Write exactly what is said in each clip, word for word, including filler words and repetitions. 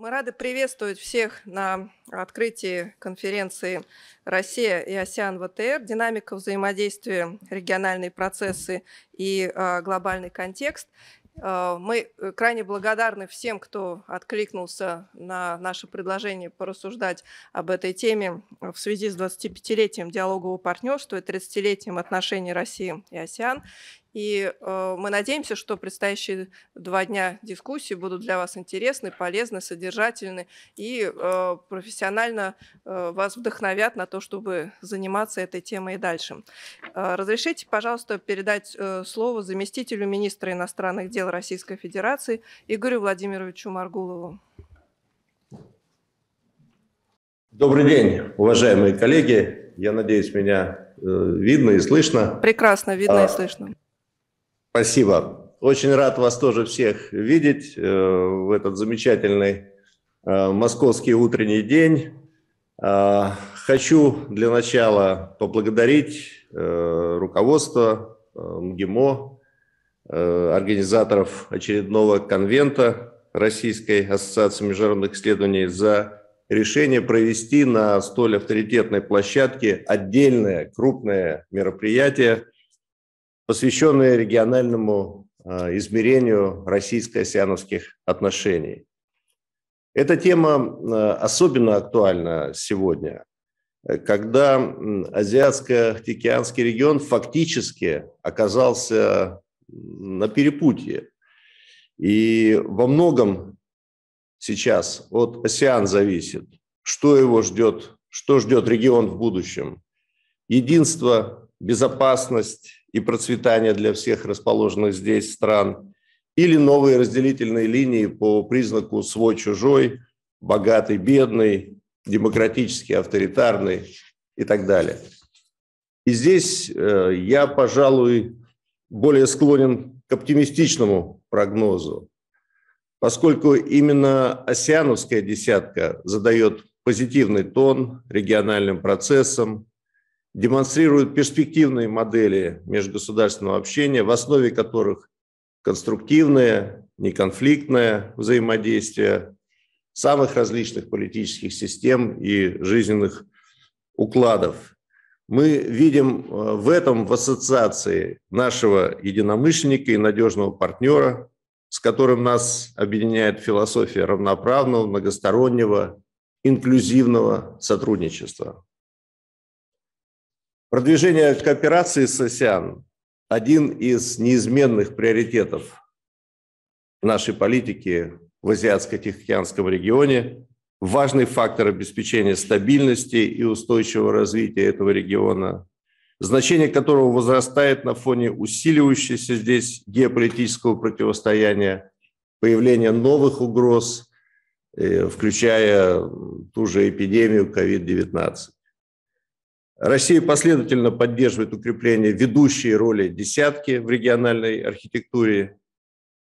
Мы рады приветствовать всех на открытии конференции «Россия и АСЕАН в АТР. Динамика взаимодействия, региональные процессы и э, глобальный контекст». Э, мы крайне благодарны всем, кто откликнулся на наше предложение порассуждать об этой теме в связи с двадцатипятилетием диалогового партнерства и тридцатилетием отношений России и АСЕАН. И э, мы надеемся, что предстоящие два дня дискуссии будут для вас интересны, полезны, содержательны и э, профессионально э, вас вдохновят на то, чтобы заниматься этой темой и дальше. Э, разрешите, пожалуйста, передать э, слово заместителю министра иностранных дел Российской Федерации Игорю Владимировичу Моргулову. Добрый день, уважаемые коллеги. Я надеюсь, меня э, видно и слышно. Прекрасно видно а... и слышно. Спасибо. Очень рад вас тоже всех видеть в этот замечательный московский утренний день. Хочу для начала поблагодарить руководство МГИМО, организаторов очередного конвента Российской ассоциации международных исследований за решение провести на столь авторитетной площадке отдельное крупное мероприятие, посвященные региональному измерению российско-асиановских отношений. Эта тема особенно актуальна сегодня, когда Азиатско-Тихоокеанский регион фактически оказался на перепутье. И во многом сейчас от АСЕАН зависит, что его ждет, что ждет регион в будущем. Единство, безопасность и процветание для всех расположенных здесь стран, или новые разделительные линии по признаку свой-чужой, богатый-бедный, демократический, авторитарный и так далее. И здесь я, пожалуй, более склонен к оптимистичному прогнозу, поскольку именно асиановская десятка задает позитивный тон региональным процессам, демонстрируют перспективные модели межгосударственного общения, в основе которых конструктивное, неконфликтное взаимодействие самых различных политических систем и жизненных укладов. Мы видим в этом в ассоциации нашего единомышленника и надежного партнера, с которым нас объединяет философия равноправного, многостороннего, инклюзивного сотрудничества. Продвижение кооперации с АСЕАН – один из неизменных приоритетов нашей политики в Азиатско-Тихоокеанском регионе, важный фактор обеспечения стабильности и устойчивого развития этого региона, значение которого возрастает на фоне усиливающегося здесь геополитического противостояния, появления новых угроз, включая ту же эпидемию ковид девятнадцать. Россия последовательно поддерживает укрепление ведущей роли десятки в региональной архитектуре.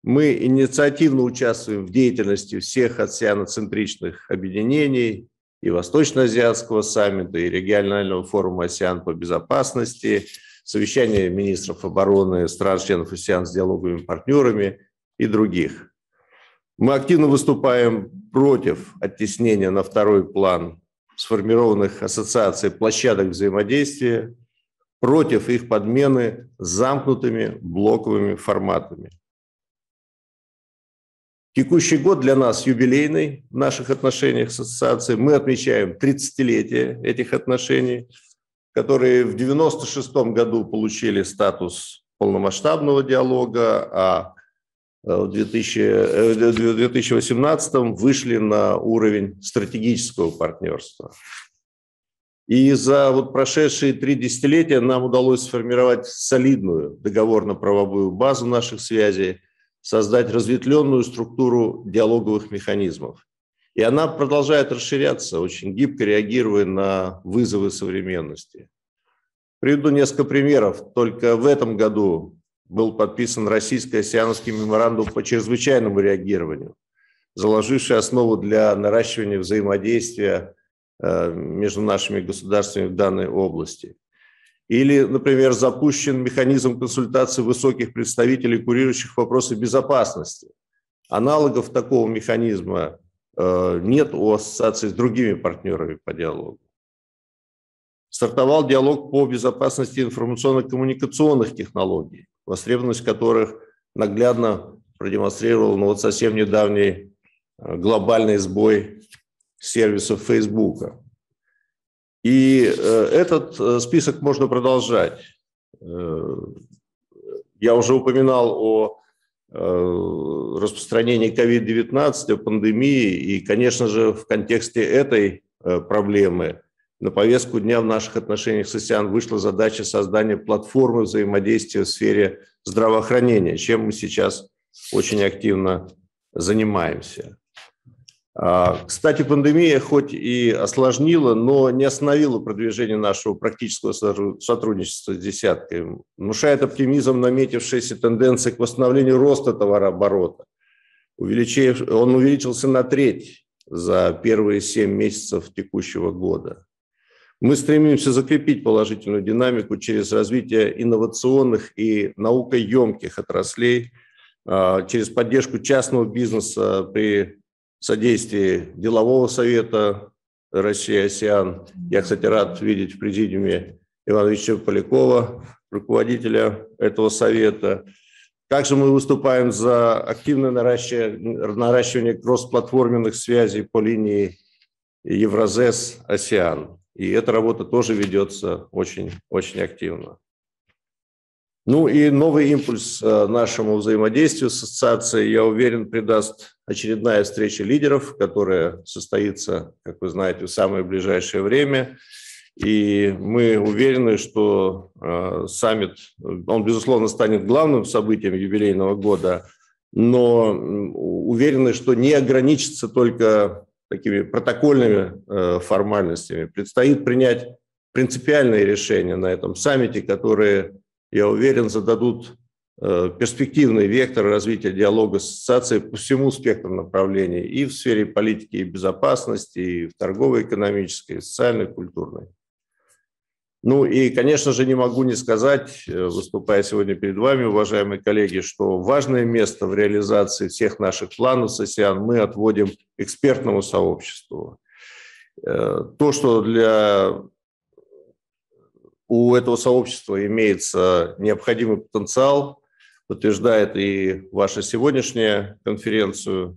Мы инициативно участвуем в деятельности всех асианоцентричных объединений и Восточно-Азиатского саммита, и регионального форума АСЕАН по безопасности, совещания министров обороны стран-членов АСЕАН с диалоговыми партнерами и других. Мы активно выступаем против оттеснения на второй план сформированных ассоциаций площадок взаимодействия, против их подмены замкнутыми блоковыми форматами. Текущий год для нас юбилейный в наших отношениях с ассоциацией. Мы отмечаем тридцатилетие этих отношений, которые в девяносто шестом году получили статус полномасштабного диалога, а в две тысячи восемнадцатом вышли на уровень стратегического партнерства. И за вот прошедшие три десятилетия нам удалось сформировать солидную договорно-правовую базу наших связей, создать разветвленную структуру диалоговых механизмов. И она продолжает расширяться, очень гибко реагируя на вызовы современности. Приведу несколько примеров. Только в этом году был подписан российско-асианский меморандум по чрезвычайному реагированию, заложивший основу для наращивания взаимодействия между нашими государствами в данной области. Или, например, запущен механизм консультации высоких представителей, курирующих вопросы безопасности. Аналогов такого механизма нет у ассоциации с другими партнерами по диалогу. Стартовал диалог по безопасности информационно-коммуникационных технологий, востребованность которых наглядно продемонстрировал ну, вот совсем недавний глобальный сбой сервисов Facebook. И этот список можно продолжать. Я уже упоминал о распространении ковид девятнадцать, о пандемии, и, конечно же, в контексте этой проблемы на повестку дня в наших отношениях с АСЕАН вышла задача создания платформы взаимодействия в сфере здравоохранения, чем мы сейчас очень активно занимаемся. Кстати, пандемия хоть и осложнила, но не остановила продвижение нашего практического сотрудничества с десяткой. Внушает оптимизм наметившиеся тенденции к восстановлению роста товарооборота. Он увеличился на треть за первые семь месяцев текущего года. Мы стремимся закрепить положительную динамику через развитие инновационных и наукоемких отраслей, через поддержку частного бизнеса при содействии делового совета Россия-АСЕАН. Я, кстати, рад видеть в президиуме Ивана Викторовича Полякова, руководителя этого совета. Также мы выступаем за активное наращивание кроссплатформенных связей по линии ЕвразЭС-АСЕАН. И эта работа тоже ведется очень, очень активно. Ну и новый импульс нашему взаимодействию с ассоциацией, я уверен, придаст очередная встреча лидеров, которая состоится, как вы знаете, в самое ближайшее время. И мы уверены, что саммит, он, безусловно, станет главным событием юбилейного года, но уверены, что не ограничится только такими протокольными формальностями. Предстоит принять принципиальные решения на этом саммите, которые, я уверен, зададут перспективный вектор развития диалога с ассоциацией по всему спектру направлений и в сфере политики и безопасности, и в торговой, экономической, и социальной, и культурной. Ну и, конечно же, не могу не сказать, выступая сегодня перед вами, уважаемые коллеги, что важное место в реализации всех наших планов с АСЕАН мы отводим экспертному сообществу. То, что для... у этого сообщества имеется необходимый потенциал, подтверждает и ваша сегодняшняя конференция,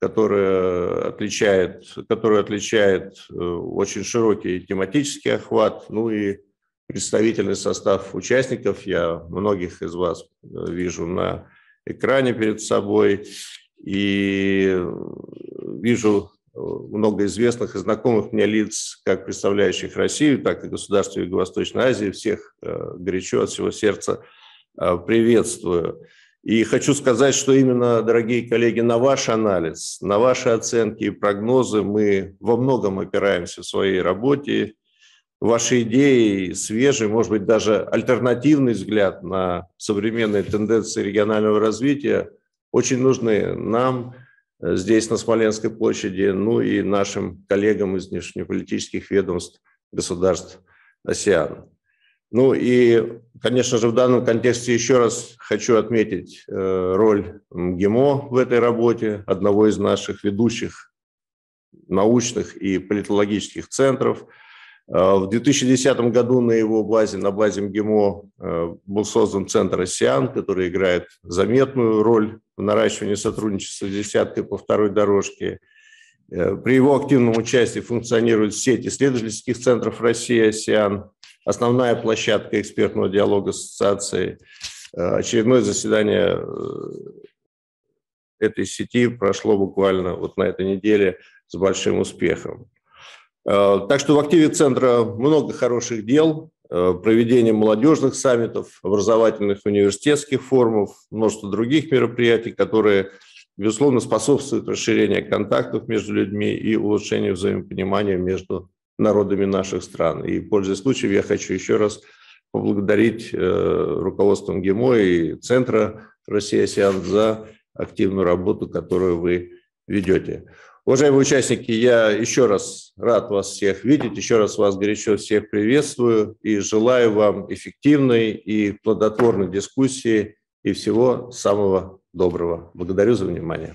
которая отличает, которая отличает очень широкий тематический охват, ну и представительный состав участников. Я многих из вас вижу на экране перед собой и вижу много известных и знакомых мне лиц, как представляющих Россию, так и государства Юго-Восточной Азии. Всех горячо от всего сердца приветствую. И хочу сказать, что именно, дорогие коллеги, на ваш анализ, на ваши оценки и прогнозы мы во многом опираемся в своей работе. Ваши идеи, свежий, может быть, даже альтернативный взгляд на современные тенденции регионального развития очень нужны нам здесь, на Смоленской площади, ну и нашим коллегам из внешнеполитических ведомств государств АСЕАН. Ну и, конечно же, в данном контексте еще раз хочу отметить роль МГИМО в этой работе, одного из наших ведущих научных и политологических центров. В две тысячи десятом году на его базе, на базе МГИМО, был создан Центр АСЕАН, который играет заметную роль в наращивании сотрудничества с десяткой по второй дорожке. При его активном участии функционирует сеть исследовательских центров России АСЕАН, основная площадка экспертного диалога с ассоциацией. Очередное заседание этой сети прошло буквально вот на этой неделе с большим успехом. Так что в активе центра много хороших дел, проведение молодежных саммитов, образовательных университетских форумов, множество других мероприятий, которые, безусловно, способствуют расширению контактов между людьми и улучшению взаимопонимания между народами наших стран. И, пользуясь случаем, я хочу еще раз поблагодарить руководство МГИМО и Центра Россия-АСЕАН за активную работу, которую вы ведете. Уважаемые участники, я еще раз рад вас всех видеть, еще раз вас горячо всех приветствую и желаю вам эффективной и плодотворной дискуссии и всего самого доброго. Благодарю за внимание.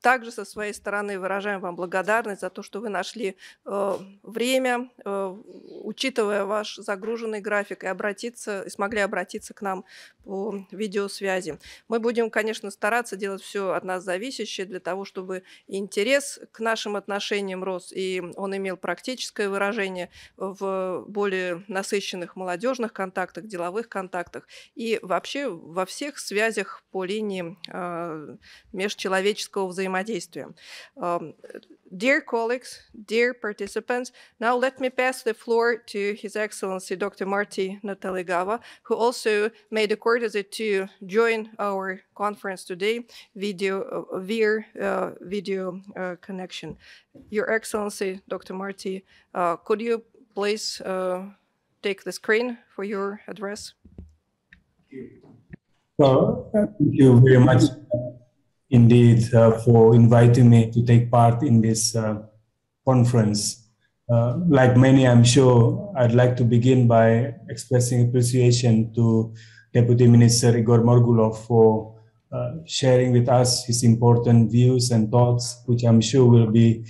также со своей стороны выражаем вам благодарность за то, что вы нашли э, время, э, учитывая ваш загруженный график, и, обратиться, и смогли обратиться к нам по видеосвязи. Мы будем, конечно, стараться делать все от нас зависящее для того, чтобы интерес к нашим отношениям рос, и он имел практическое выражение в более насыщенных молодежных контактах, деловых контактах и вообще во всех связях по линии э, межчеловеческого взаимодействия. Um, dear colleagues, dear participants, now let me pass the floor to His Excellency Doctor Marti Nataligava, who also made a courtesy to join our conference today video, uh, via uh, video uh, connection. Your Excellency, Doctor Marti, uh, could you please uh, take the screen for your address? Well, thank you very much. Indeed, uh, for inviting me to take part in this uh, conference. Uh, like many, I'm sure, I'd like to begin by expressing appreciation to Deputy Minister Igor Morgulov for uh, sharing with us his important views and thoughts, which I'm sure will be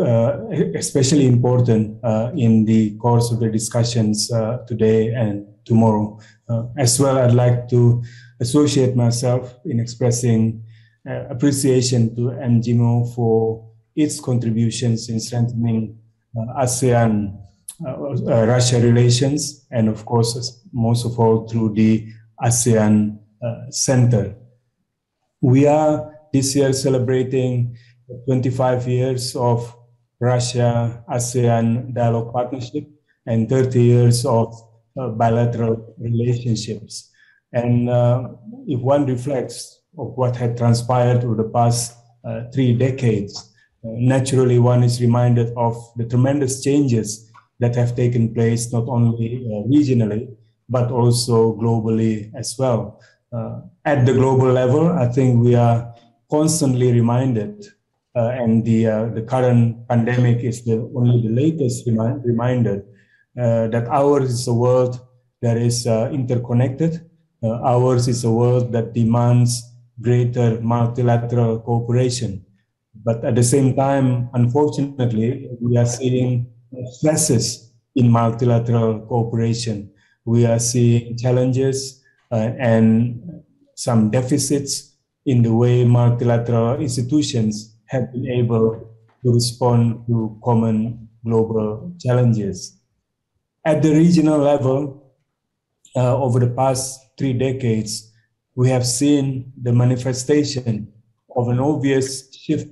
uh, especially important uh, in the course of the discussions uh, today and tomorrow. Uh, as well, I'd like to associate myself in expressing Uh, appreciation to M G I M O for its contributions in strengthening uh, ASEAN uh, uh, Russia relations, and of course most of all through the ASEAN uh, Center. We are this year celebrating twenty-five years of Russia ASEAN dialogue partnership and thirty years of uh, bilateral relationships, and uh, if one reflects of what had transpired over the past uh, three decades. Uh, naturally, one is reminded of the tremendous changes that have taken place, not only uh, regionally, but also globally as well. Uh, at the global level, I think we are constantly reminded, uh, and the, uh, the current pandemic is the, only the latest remi- reminder uh, that ours is a world that is uh, interconnected. Uh, ours is a world that demands greater multilateral cooperation. But at the same time, unfortunately, we are seeing stresses in multilateral cooperation. We are seeing challenges uh, and some deficits in the way multilateral institutions have been able to respond to common global challenges. At the regional level, uh, over the past three decades, we have seen the manifestation of an obvious shift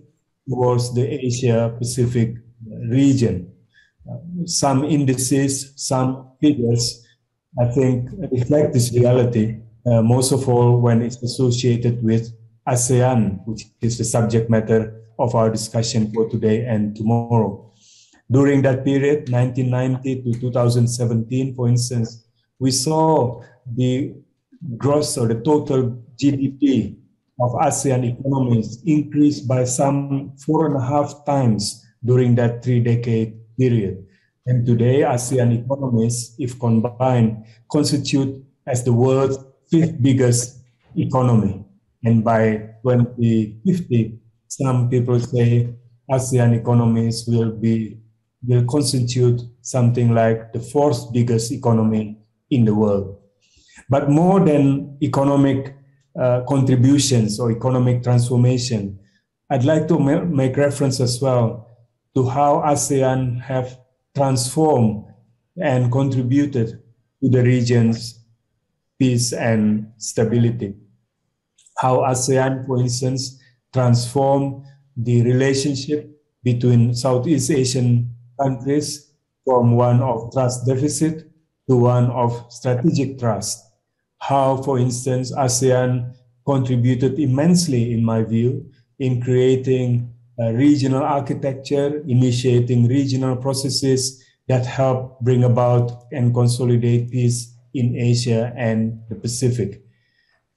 towards the Asia-Pacific region. Uh, some indices, some figures, I think, reflect this reality, uh, most of all when it's associated with ASEAN, which is the subject matter of our discussion for today and tomorrow. During that period, nineteen ninety to two thousand seventeen, for instance, we saw the gross or the total G D P of ASEAN economies increased by some four and a half times during that three-decade period. And today, ASEAN economies, if combined, constitute as the world's fifth biggest economy. And by twenty fifty, some people say ASEAN economies will be will constitute something like the fourth biggest economy in the world. But more than economic uh, contributions or economic transformation, I'd like to ma make reference as well to how ASEAN have transformed and contributed to the region's peace and stability. How ASEAN, for instance, transformed the relationship between Southeast Asian countries from one of trust deficit to one of strategic trust. How, for instance, ASEAN contributed immensely, in my view, in creating a regional architecture, initiating regional processes that help bring about and consolidate peace in Asia and the Pacific.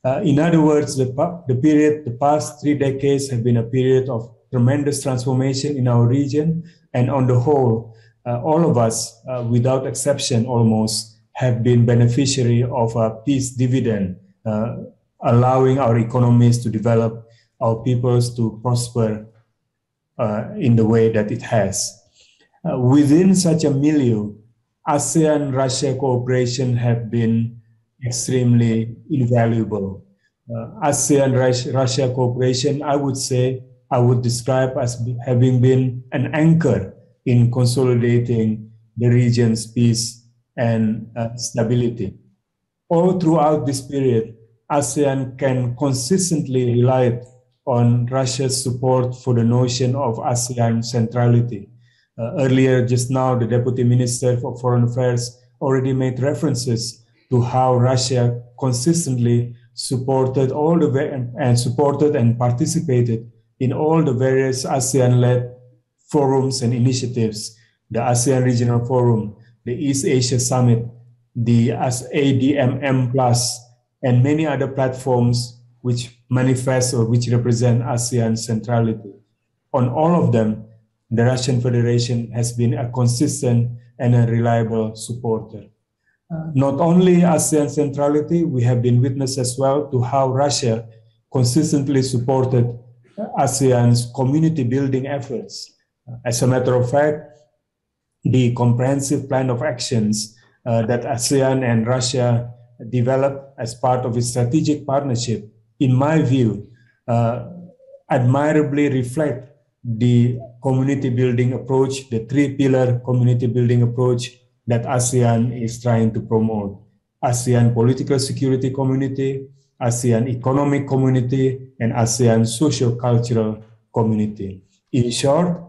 Uh, in other words, the, the period, the past three decades have been a period of tremendous transformation in our region, and on the whole, uh, all of us, uh, without exception almost, have been beneficiary of a peace dividend, uh, allowing our economies to develop our peoples to prosper uh, in the way that it has. Uh, within such a milieu, ASEAN-Russia cooperation have been extremely invaluable. Uh, ASEAN-Russia cooperation, I would say, I would describe as having been an anchor in consolidating the region's peace and uh, stability. All throughout this period, ASEAN can consistently rely on Russia's support for the notion of ASEAN centrality. Uh, earlier, just now, the Deputy Minister for Foreign Affairs already made references to how Russia consistently supported all the and supported and participated in all the various ASEAN-led forums and initiatives, the ASEAN Regional Forum, the East Asia Summit, the A D M M Plus, and many other platforms which manifest or which represent ASEAN centrality. On all of them, the Russian Federation has been a consistent and a reliable supporter. Uh, Not only ASEAN centrality, we have been witness as well to how Russia consistently supported ASEAN's community building efforts. As a matter of fact, the comprehensive plan of actions uh, that ASEAN and Russia developed as part of its strategic partnership, in my view, uh, admirably reflect the community building approach, the three pillar community building approach that ASEAN is trying to promote. ASEAN political security community, ASEAN economic community, and ASEAN socio-cultural community. In short,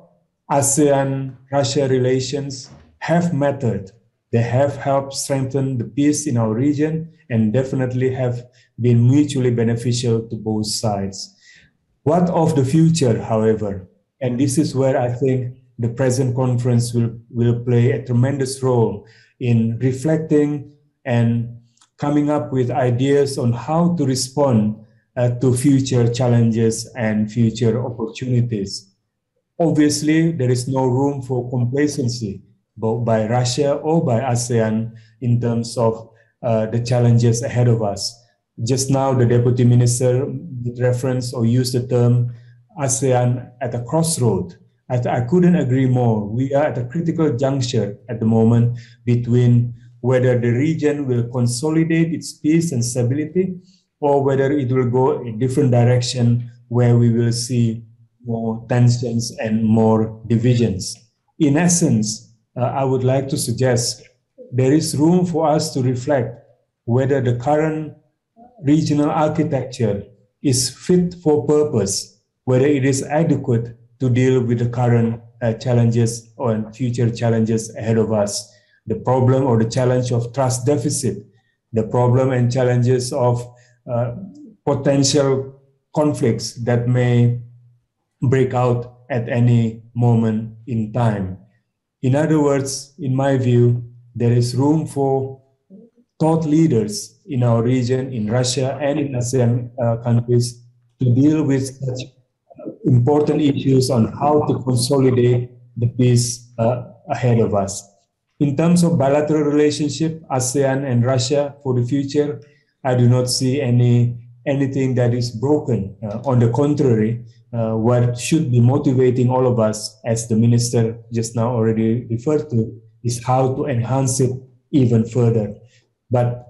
ASEAN-Russia relations have mattered. They have helped strengthen the peace in our region and definitely have been mutually beneficial to both sides. What of the future, however? And this is where I think the present conference will, will play a tremendous role in reflecting and coming up with ideas on how to respond uh, to future challenges and future opportunities. Obviously, there is no room for complacency, both by Russia or by ASEAN, in terms of uh, the challenges ahead of us. Just now, the Deputy Minister did reference or used the term ASEAN at a crossroad. I, I couldn't agree more. We are at a critical juncture at the moment between whether the region will consolidate its peace and stability, or whether it will go a different direction where we will see more tensions and more divisions. In essence, uh, I would like to suggest there is room for us to reflect whether the current regional architecture is fit for purpose, whether it is adequate to deal with the current uh, challenges or future challenges ahead of us. The problem or the challenge of trust deficit, the problem and challenges of uh, potential conflicts that may break out at any moment in time. In other words, in my view, there is room for thought leaders in our region, in Russia and in ASEAN uh, countries, to deal with such important issues on how to consolidate the peace uh, ahead of us. In terms of bilateral relationship, ASEAN and Russia for the future, I do not see any anything that is broken. Uh, on the contrary, uh, what should be motivating all of us, as the minister just now already referred to, is how to enhance it even further. But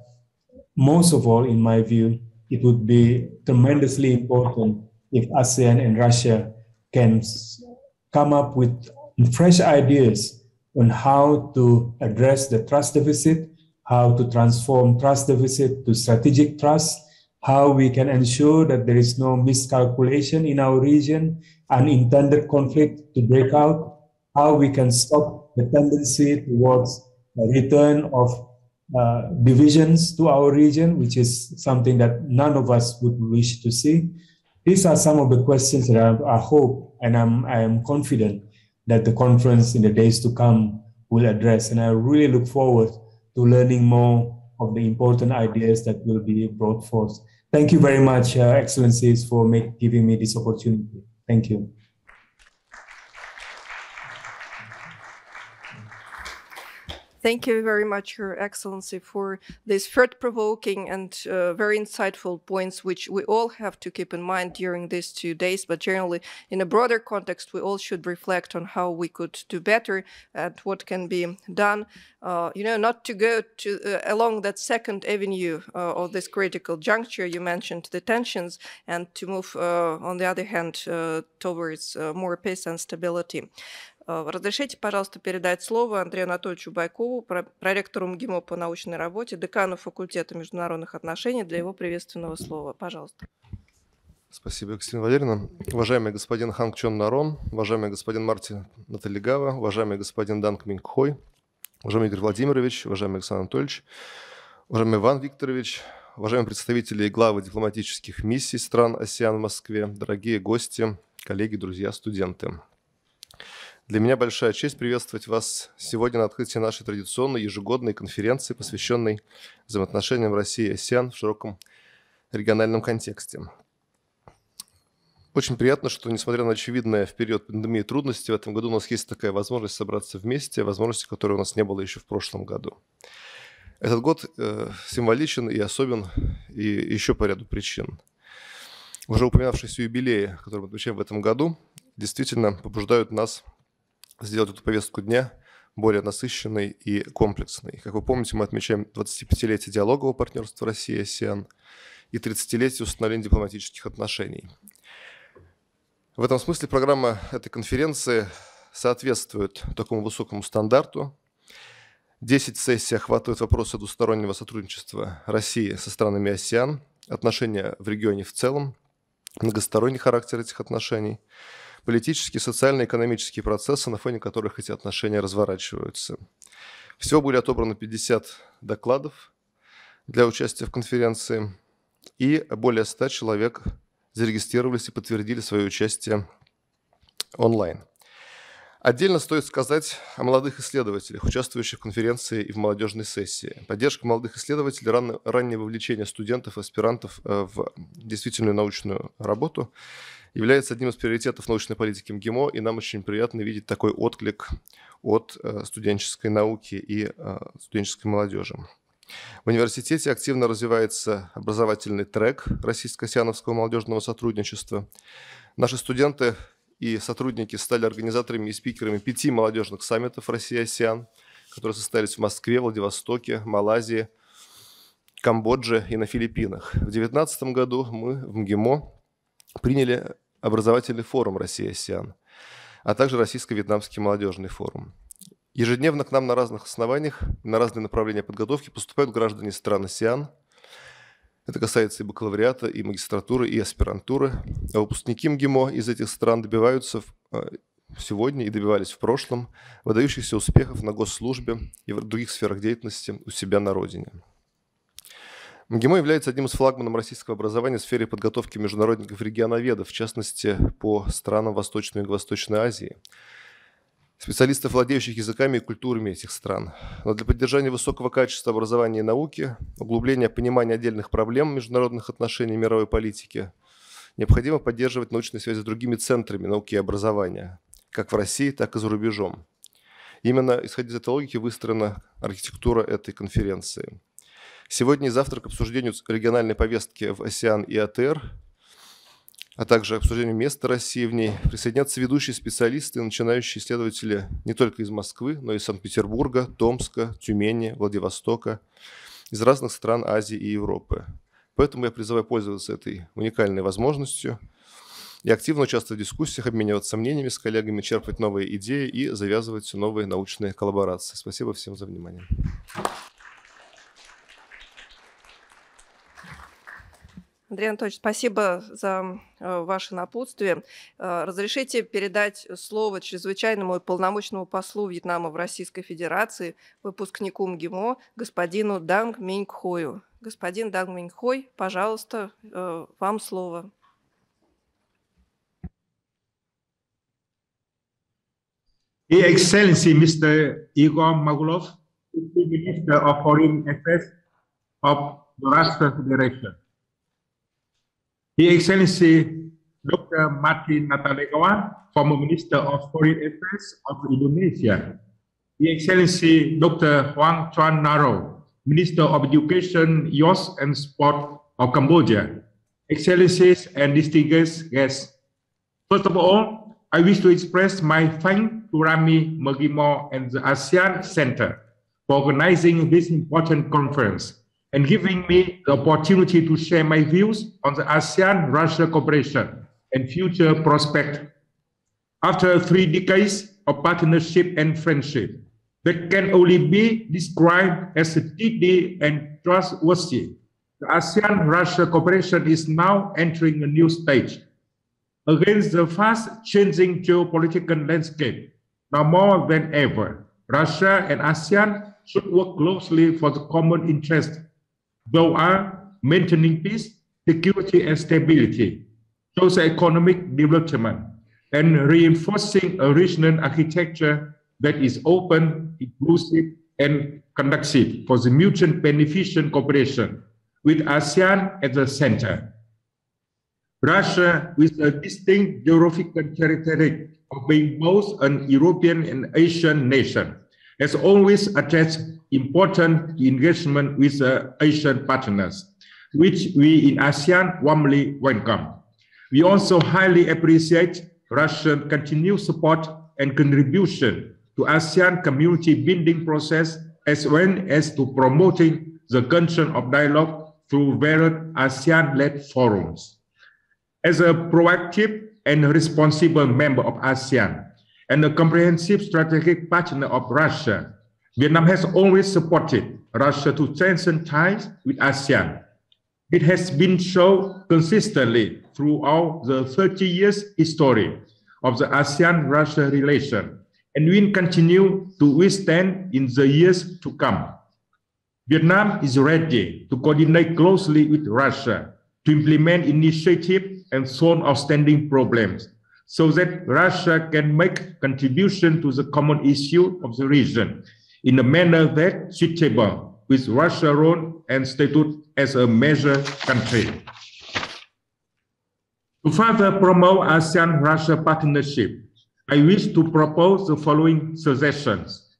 most of all, in my view, it would be tremendously important if ASEAN and Russia can come up with fresh ideas on how to address the trust deficit, how to transform trust deficit to strategic trust, how we can ensure that there is no miscalculation in our region, unintended conflict to break out, how we can stop the tendency towards the return of uh, divisions to our region, which is something that none of us would wish to see. These are some of the questions that I, I hope and I'm, I am confident that the conference in the days to come will address. And I really look forward to learning more of the important ideas that will be brought forth. Thank you very much, uh, Excellencies, for make, giving me this opportunity. Thank you. Thank you very much, Your Excellency, for these thought-provoking and uh, very insightful points, which we all have to keep in mind during these two days. But generally, in a broader context, we all should reflect on how we could do better and what can be done. Uh, you know, not to go to uh, along that second avenue uh, of this critical juncture. You mentioned the tensions, and to move, uh, on the other hand, uh, towards uh, more peace and stability. Разрешите, пожалуйста, передать слово Андрею Анатольевичу Байкову, проректору МГИМО по научной работе, декану факультета международных отношений, для его приветственного слова. Пожалуйста. Спасибо, Екатерина Валерьевна. Уважаемый господин Hang Chuon Narong, уважаемый господин Марти Наталигава, уважаемый господин Данг Минь Хой, уважаемый Игорь Владимирович, уважаемый Александр Анатольевич, уважаемый Иван Викторович, уважаемые представители и главы дипломатических миссий стран АСЕАН в Москве, дорогие гости, коллеги, друзья, студенты. Для меня большая честь приветствовать вас сегодня на открытии нашей традиционной ежегодной конференции, посвященной взаимоотношениям России и АСЕАН в широком региональном контексте. Очень приятно, что, несмотря на очевидное в период пандемии трудности, в этом году у нас есть такая возможность собраться вместе, возможности, которой у нас не было еще в прошлом году. Этот год э, символичен и особен и еще по ряду причин. Уже упоминавшиеся юбилеи, которые мы отмечаем в этом году, действительно побуждают нас сделать эту повестку дня более насыщенной и комплексной. Как вы помните, мы отмечаем двадцатипятилетие диалогового партнерства России и АСЕАН и тридцатилетие установления дипломатических отношений. В этом смысле программа этой конференции соответствует такому высокому стандарту. Десять сессий охватывают вопросы двустороннего сотрудничества России со странами АСЕАН, отношения в регионе в целом, многосторонний характер этих отношений, политические, социальные, экономические процессы, на фоне которых эти отношения разворачиваются. Всего были отобраны пятьдесят докладов для участия в конференции, и более ста человек зарегистрировались и подтвердили свое участие онлайн. Отдельно стоит сказать о молодых исследователях, участвующих в конференции и в молодежной сессии. Поддержка молодых исследователей, ран, раннее вовлечение студентов и аспирантов в действительную научную работу – является одним из приоритетов научной политики МГИМО, и нам очень приятно видеть такой отклик от студенческой науки и студенческой молодежи. В университете активно развивается образовательный трек российско-асиановского молодежного сотрудничества. Наши студенты и сотрудники стали организаторами и спикерами пяти молодежных саммитов России-АСЕАН, которые состоялись в Москве, Владивостоке, Малайзии, Камбодже и на Филиппинах. В две тысячи девятнадцатом году мы в МГИМО приняли образовательный форум «Россия-АСЕАН», а также Российско-Вьетнамский молодежный форум. Ежедневно к нам на разных основаниях, на разные направления подготовки поступают граждане стран АСЕАН. Это касается и бакалавриата, и магистратуры, и аспирантуры. А выпускники МГИМО из этих стран добиваются сегодня и добивались в прошлом выдающихся успехов на госслужбе и в других сферах деятельности у себя на родине. МГИМО является одним из флагманов российского образования в сфере подготовки международников-регионоведов, в частности, по странам Восточной и Юго-Восточной Азии, специалистов, владеющих языками и культурами этих стран. Но для поддержания высокого качества образования и науки, углубления понимания отдельных проблем международных отношений и мировой политики, необходимо поддерживать научные связи с другими центрами науки и образования, как в России, так и за рубежом. Именно исходя из этой логики выстроена архитектура этой конференции. Сегодня и завтра к обсуждению региональной повестки в АСЕАН и АТР, а также обсуждению места России в ней, присоединятся ведущие специалисты и начинающие исследователи не только из Москвы, но и из Санкт-Петербурга, Томска, Тюмени, Владивостока, из разных стран Азии и Европы. Поэтому я призываю пользоваться этой уникальной возможностью и активно участвовать в дискуссиях, обмениваться мнениями с коллегами, черпать новые идеи и завязывать новые научные коллаборации. Спасибо всем за внимание. Андрей Анатольевич, спасибо за э, ваше напутствие. Э, разрешите передать слово чрезвычайному и полномочному послу Вьетнама в Российской Федерации, выпускнику МГИМО, господину Данг Минь Хою. Господин Данг Минь Хой, пожалуйста, э, вам слово. Your Excellency, Mister Igor Magulov, Minister of Foreign Affairs of the Russian Federation. His Excellency Doctor Marti Natalegawa, former Minister of Foreign Affairs of Indonesia, Your Excellency Doctor Hang Chuon Narong, Minister of Education, Youth and Sport of Cambodia, Excellencies and distinguished guests. First of all, I wish to express my thanks to RAMI, MGIMO, and the ASEAN Center for organizing this important conference and giving me the opportunity to share my views on the ASEAN-Russia cooperation and future prospect. After three decades of partnership and friendship, that can only be described as steady and trustworthy, the ASEAN-Russia cooperation is now entering a new stage. Against the fast-changing geopolitical landscape, now more than ever, Russia and ASEAN should work closely for the common interest, though are maintaining peace, security, and stability, socio-economic development, and reinforcing a regional architecture that is open, inclusive, and conducive for the mutual beneficial cooperation, with ASEAN at the center. Russia, with a distinct geographical characteristic of being both an European and Asian nation, has always attached important engagement with the Asian partners, which we in ASEAN warmly welcome. We also highly appreciate Russia's continued support and contribution to ASEAN community building process, as well as to promoting the culture of dialogue through various ASEAN-led forums. As a proactive and responsible member of ASEAN and a comprehensive strategic partner of Russia, Vietnam has always supported Russia to strengthen ties with ASEAN. It has been shown consistently throughout the thirty years history of the ASEAN-Russia relation, and will continue to withstand in the years to come. Vietnam is ready to coordinate closely with Russia to implement initiatives and solve outstanding problems, so that Russia can make contribution to the common issue of the region in a manner that suitable with Russia's role and status as a major country. To further promote ASEAN-Russia partnership, I wish to propose the following suggestions.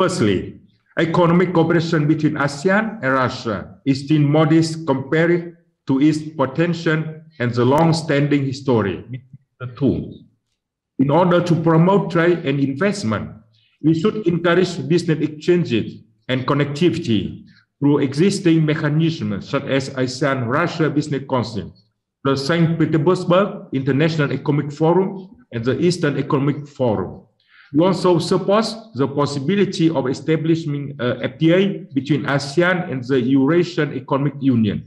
Firstly, economic cooperation between ASEAN and Russia is still modest compared to its potential and the long-standing history between the two. In order to promote trade and investment, we should encourage business exchanges and connectivity through existing mechanisms such as ASEAN-Russia Business Council, the Saint Petersburg International Economic Forum, and the Eastern Economic Forum. We also support the possibility of establishing an F T A between ASEAN and the Eurasian Economic Union,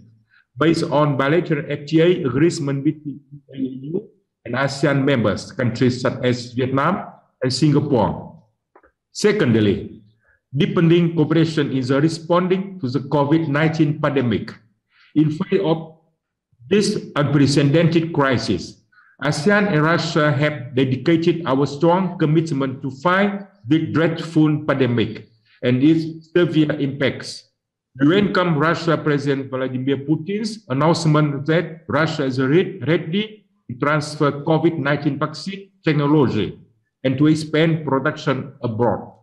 based on bilateral F T A agreement between the E U and ASEAN members, countries such as Vietnam and Singapore. Secondly, deepening cooperation in the responding to the COVID nineteen pandemic. In face of this unprecedented crisis, ASEAN and Russia have dedicated our strong commitment to fight the dreadful pandemic and its severe impacts. We welcome Russia President Vladimir Putin's announcement that Russia is ready to transfer COVID nineteen vaccine technology and to expand production abroad.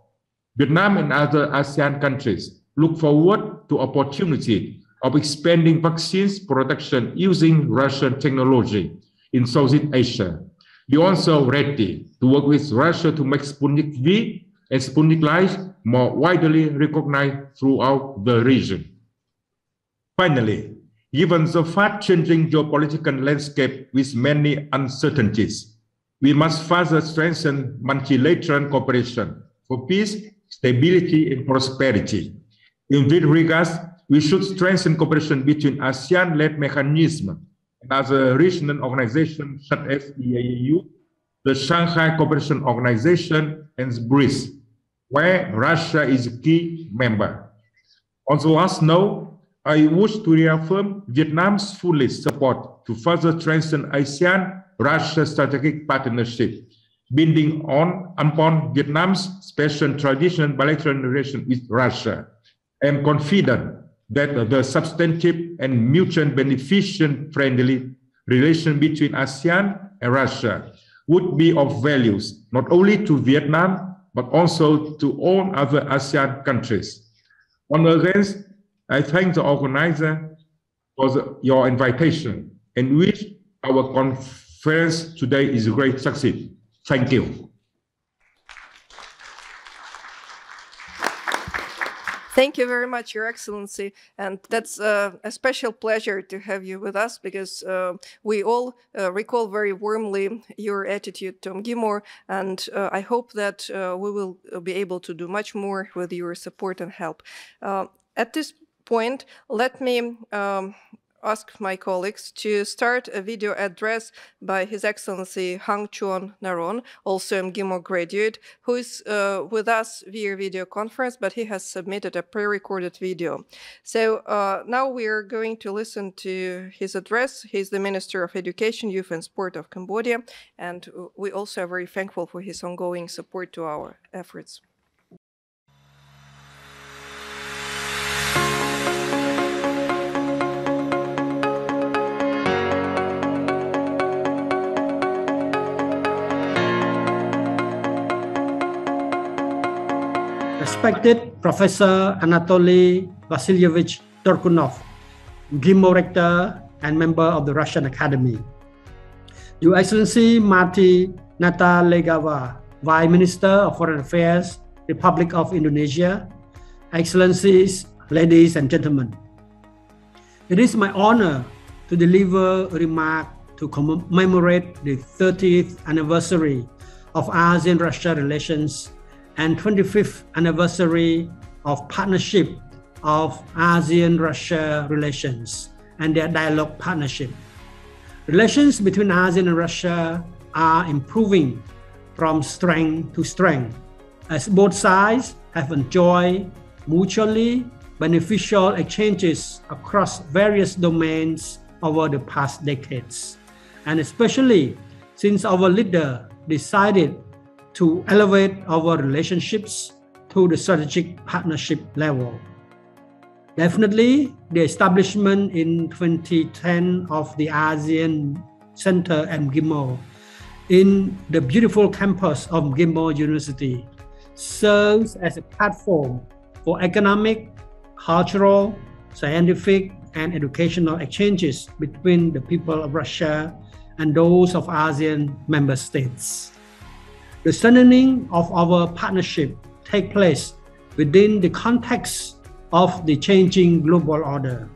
Vietnam and other ASEAN countries look forward to opportunity of expanding vaccines production using Russian technology in Southeast Asia. We are also ready to work with Russia to make Sputnik V and Sputnik Light more widely recognized throughout the region. Finally, given the fast-changing geopolitical landscape with many uncertainties, we must further strengthen multilateral cooperation for peace, stability, and prosperity. In this regard, we should strengthen cooperation between ASEAN-led mechanisms and other regional organizations such as E A E U, the Shanghai Cooperation Organization, and BRICS, where Russia is a key member. On the last note, I wish to reaffirm Vietnam's fullest support to further strengthen ASEAN-Russia strategic partnership, building on upon Vietnam's special traditional bilateral relations with Russia. I am confident that the substantive and mutual beneficial friendly relation between ASEAN and Russia would be of values not only to Vietnam, but also to all other ASEAN countries. On the rest, I thank the organizer for the, your invitation and wish our conference today is a great success. Thank you. Thank you very much, Your Excellency, and that's uh, a special pleasure to have you with us, because uh, we all uh, recall very warmly your attitude to MGIMO, and uh, I hope that uh, we will be able to do much more with your support and help. Uh, at this point, let me um, ask my colleagues to start a video address by His Excellency Hang Chuon Narong, also MGIMO graduate, who is uh, with us via video conference, but he has submitted a pre-recorded video. So uh, now we are going to listen to his address. He's the Minister of Education, Youth and Sport of Cambodia, and we also are very thankful for his ongoing support to our efforts. Respected Professor Anatoly Vasilyevich Turkunov, MGIMO Rector and member of the Russian Academy. Your Excellency Marti Natalligava, Vice Minister of Foreign Affairs, Republic of Indonesia, Excellencies, ladies and gentlemen. It is my honor to deliver a remark to commemorate the thirtieth anniversary of ASEAN-Russia relations and twenty-fifth anniversary of partnership of ASEAN-Russia relations and their dialogue partnership. Relations between ASEAN and Russia are improving from strength to strength, as both sides have enjoyed mutually beneficial exchanges across various domains over the past decades, and especially since our leader decided to elevate our relationships to the strategic partnership level. Definitely, the establishment in twenty ten of the ASEAN Center MGIMO in the beautiful campus of MGIMO University serves as a platform for economic, cultural, scientific, and educational exchanges between the people of Russia and those of ASEAN member states. The strengthening of our partnership takes place within the context of the changing global order.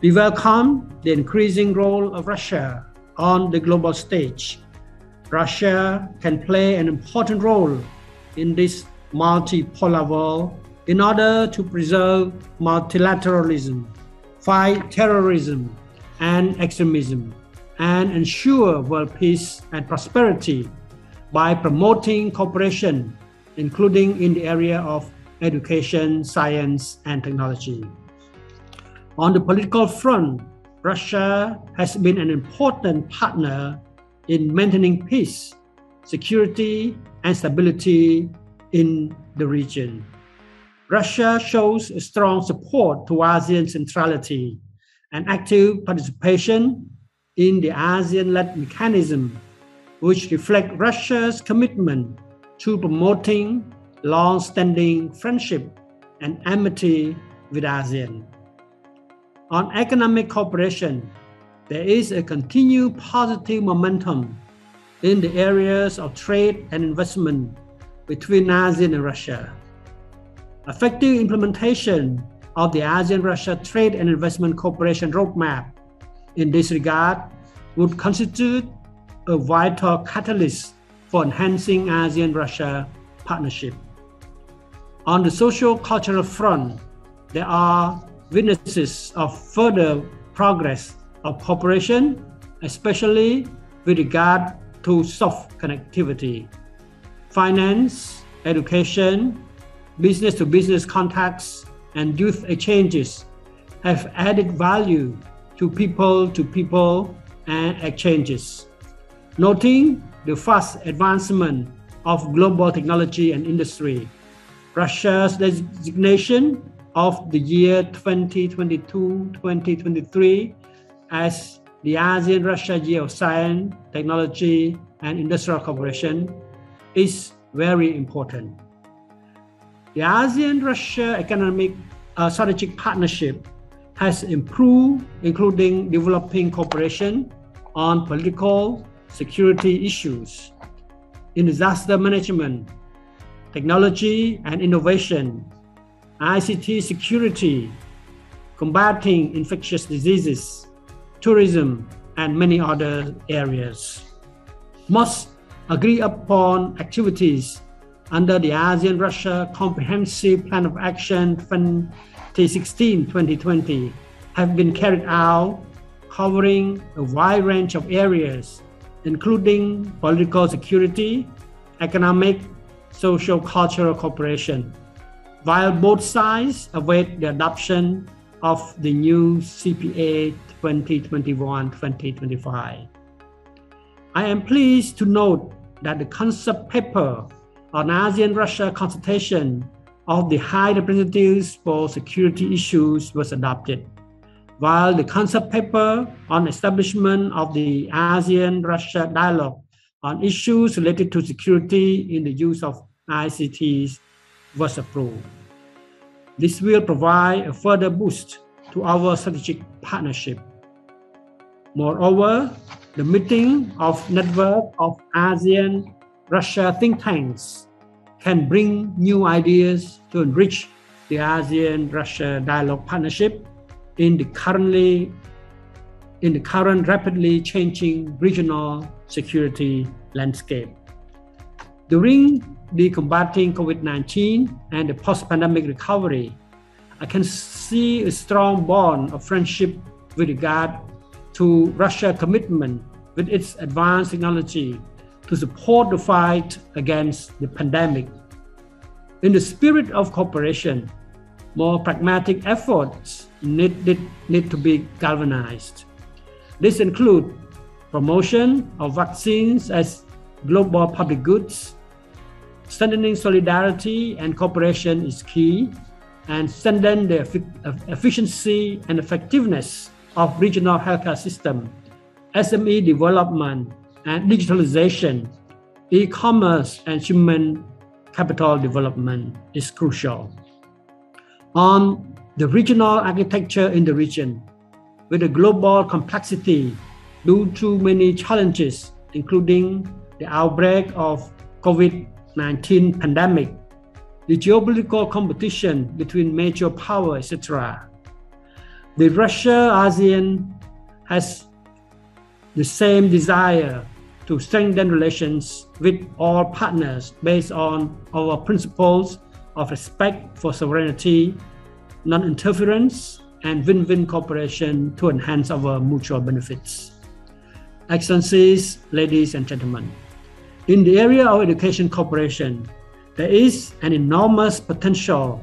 We welcome the increasing role of Russia on the global stage. Russia can play an important role in this multipolar world in order to preserve multilateralism, fight terrorism and extremism, and ensure world peace and prosperity by promoting cooperation, including in the area of education, science, and technology. On the political front, Russia has been an important partner in maintaining peace, security, and stability in the region. Russia shows a strong support to ASEAN centrality and active participation in the ASEAN-led mechanism, which reflect Russia's commitment to promoting long-standing friendship and amity with ASEAN. On economic cooperation, there is a continued positive momentum in the areas of trade and investment between ASEAN and Russia. Effective implementation of the ASEAN-Russia Trade and Investment Cooperation Roadmap in this regard would constitute a vital catalyst for enhancing ASEAN-Russia partnership. On the socio-cultural front, there are witnesses of further progress of cooperation, especially with regard to soft connectivity, finance, education, business-to-business contacts, and youth exchanges have added value to people-to-people and exchanges. Noting the fast advancement of global technology and industry, Russia's designation of the year twenty twenty-two to twenty twenty-three as the ASEAN-Russia Year of Science, Technology, and Industrial Cooperation is very important. The ASEAN-Russia economic uh, strategic partnership has improved, including developing cooperation on political security issues, in disaster management, technology and innovation, I C T security, combating infectious diseases, tourism, and many other areas. Must agree upon activities under the ASEAN-Russia Comprehensive Plan of Action twenty sixteen to twenty twenty have been carried out, covering a wide range of areas, including political security, economic, social, cultural cooperation, while both sides await the adoption of the new C P A twenty twenty-one to twenty twenty-five. I am pleased to note that the concept paper on ASEAN-Russia consultation of the High Representatives for Security Issues was adopted, while the concept paper on establishment of the ASEAN-Russia dialogue on issues related to security in the use of I C Ts was approved. This will provide a further boost to our strategic partnership. Moreover, the meeting of network of ASEAN-Russia think tanks can bring new ideas to enrich the ASEAN-Russia dialogue partnership in the currently in the current rapidly changing regional security landscape. During the combating COVID nineteen and the post-pandemic recovery, I can see a strong bond of friendship with regard to Russia's commitment with its advanced technology to support the fight against the pandemic. In the spirit of cooperation, more pragmatic efforts need, need to be galvanized. This includes promotion of vaccines as global public goods. Strengthening solidarity and cooperation is key, and strengthen the efficiency and effectiveness of regional healthcare system, S M E development and digitalization, e-commerce and human capital development is crucial. On the regional architecture in the region, with a global complexity due to many challenges, including the outbreak of COVID nineteen pandemic, the geopolitical competition between major powers, et cetera. The Russia-ASEAN has the same desire to strengthen relations with all partners based on our principles of respect for sovereignty, non-interference, and win-win cooperation to enhance our mutual benefits. Excellencies, ladies and gentlemen, in the area of education cooperation, there is an enormous potential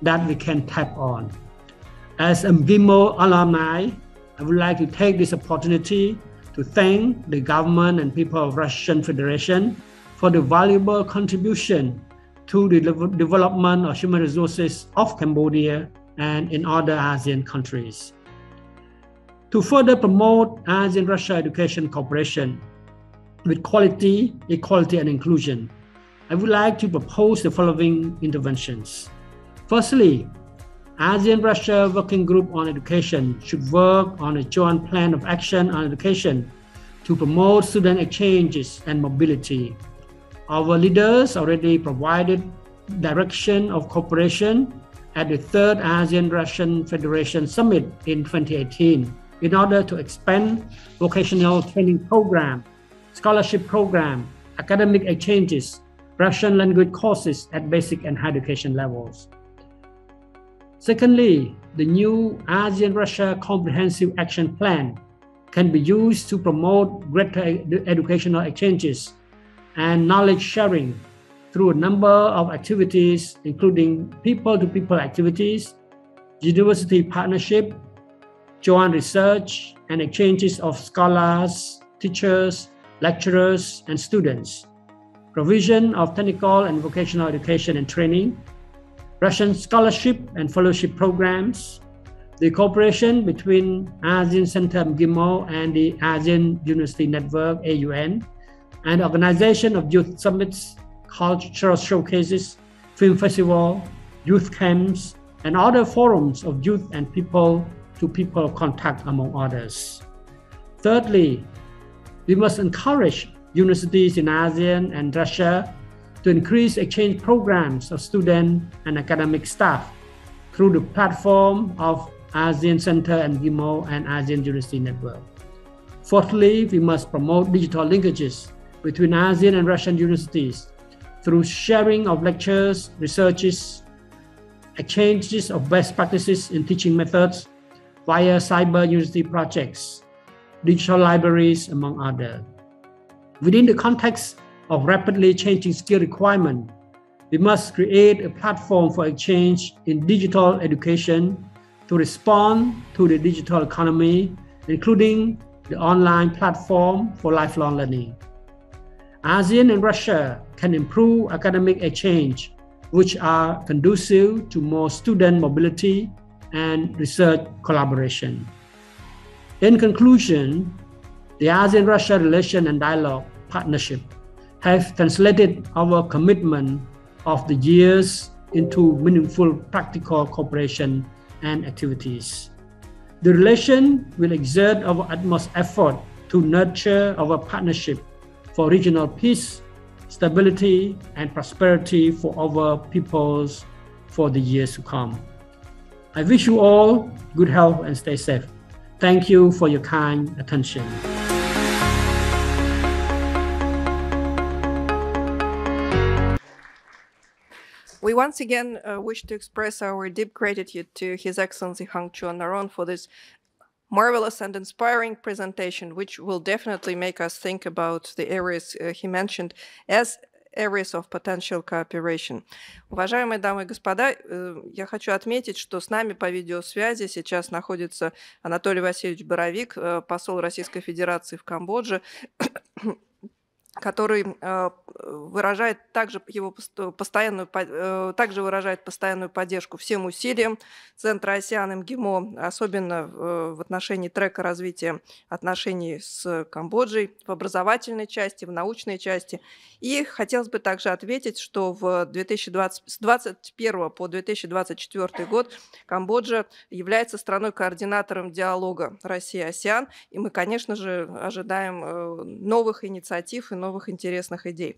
that we can tap on. As a MGIMO alumni, I would like to take this opportunity to thank the government and people of Russian Federation for the valuable contribution to the development of human resources of Cambodia and in other ASEAN countries. To further promote ASEAN-Russia education cooperation with quality, equality, and inclusion, I would like to propose the following interventions. Firstly, ASEAN-Russia Working Group on Education should work on a joint plan of action on education to promote student exchanges and mobility. Our leaders already provided direction of cooperation at the third ASEAN-Russian Federation Summit in twenty eighteen in order to expand vocational training program, scholarship program, academic exchanges, Russian language courses at basic and higher education levels. Secondly, the new ASEAN-Russia Comprehensive Action Plan can be used to promote greater ed- educational exchanges and knowledge sharing through a number of activities, including people-to-people activities, university partnership, joint research, and exchanges of scholars, teachers, lecturers, and students, provision of technical and vocational education and training, Russian scholarship and fellowship programs, the cooperation between ASEAN Center MGIMO and the ASEAN University Network, A U N, and organization of youth summits, cultural showcases, film festival, youth camps, and other forums of youth and people-to-people contact, among others. Thirdly, we must encourage universities in ASEAN and Russia to increase exchange programs of students and academic staff through the platform of ASEAN Center and M G I M O and ASEAN University Network. Fourthly, we must promote digital linkages between ASEAN and Russian universities through sharing of lectures, researches, exchanges of best practices in teaching methods via cyber university projects, digital libraries, among others. Within the context of rapidly changing skill requirements, we must create a platform for exchange in digital education to respond to the digital economy, including the online platform for lifelong learning. ASEAN and Russia can improve academic exchange, which are conducive to more student mobility and research collaboration. In conclusion, the ASEAN-Russia Relation and Dialogue Partnership have translated our commitment of the years into meaningful practical cooperation and activities. The relation will exert our utmost effort to nurture our partnership for regional peace, stability and prosperity for our peoples for the years to come. I wish you all good health and stay safe. Thank you for your kind attention. We once again uh, wish to express our deep gratitude to His Excellency Hang Chuon Narong for this marvelous and inspiring presentation, which will definitely make us think about the areas uh, he mentioned as areas of potential cooperation. Уважаемые дамы и господа, я хочу отметить, что с нами по видеосвязи сейчас находится Анатолий Васильевич Боровик, посол Российской Федерации в Камбодже, который выражает также его постоянную, также выражает постоянную поддержку всем усилиям Центра АСЕАН МГИМО, особенно в отношении трека развития отношений с Камбоджей в образовательной части, в научной части. И хотелось бы также ответить, что в две тысячи двадцать первом по две тысячи двадцать четвёртый год Камбоджа является страной-координатором диалога Россия-АСЕАН, и мы, конечно же, ожидаем новых инициатив и новых интересных идей.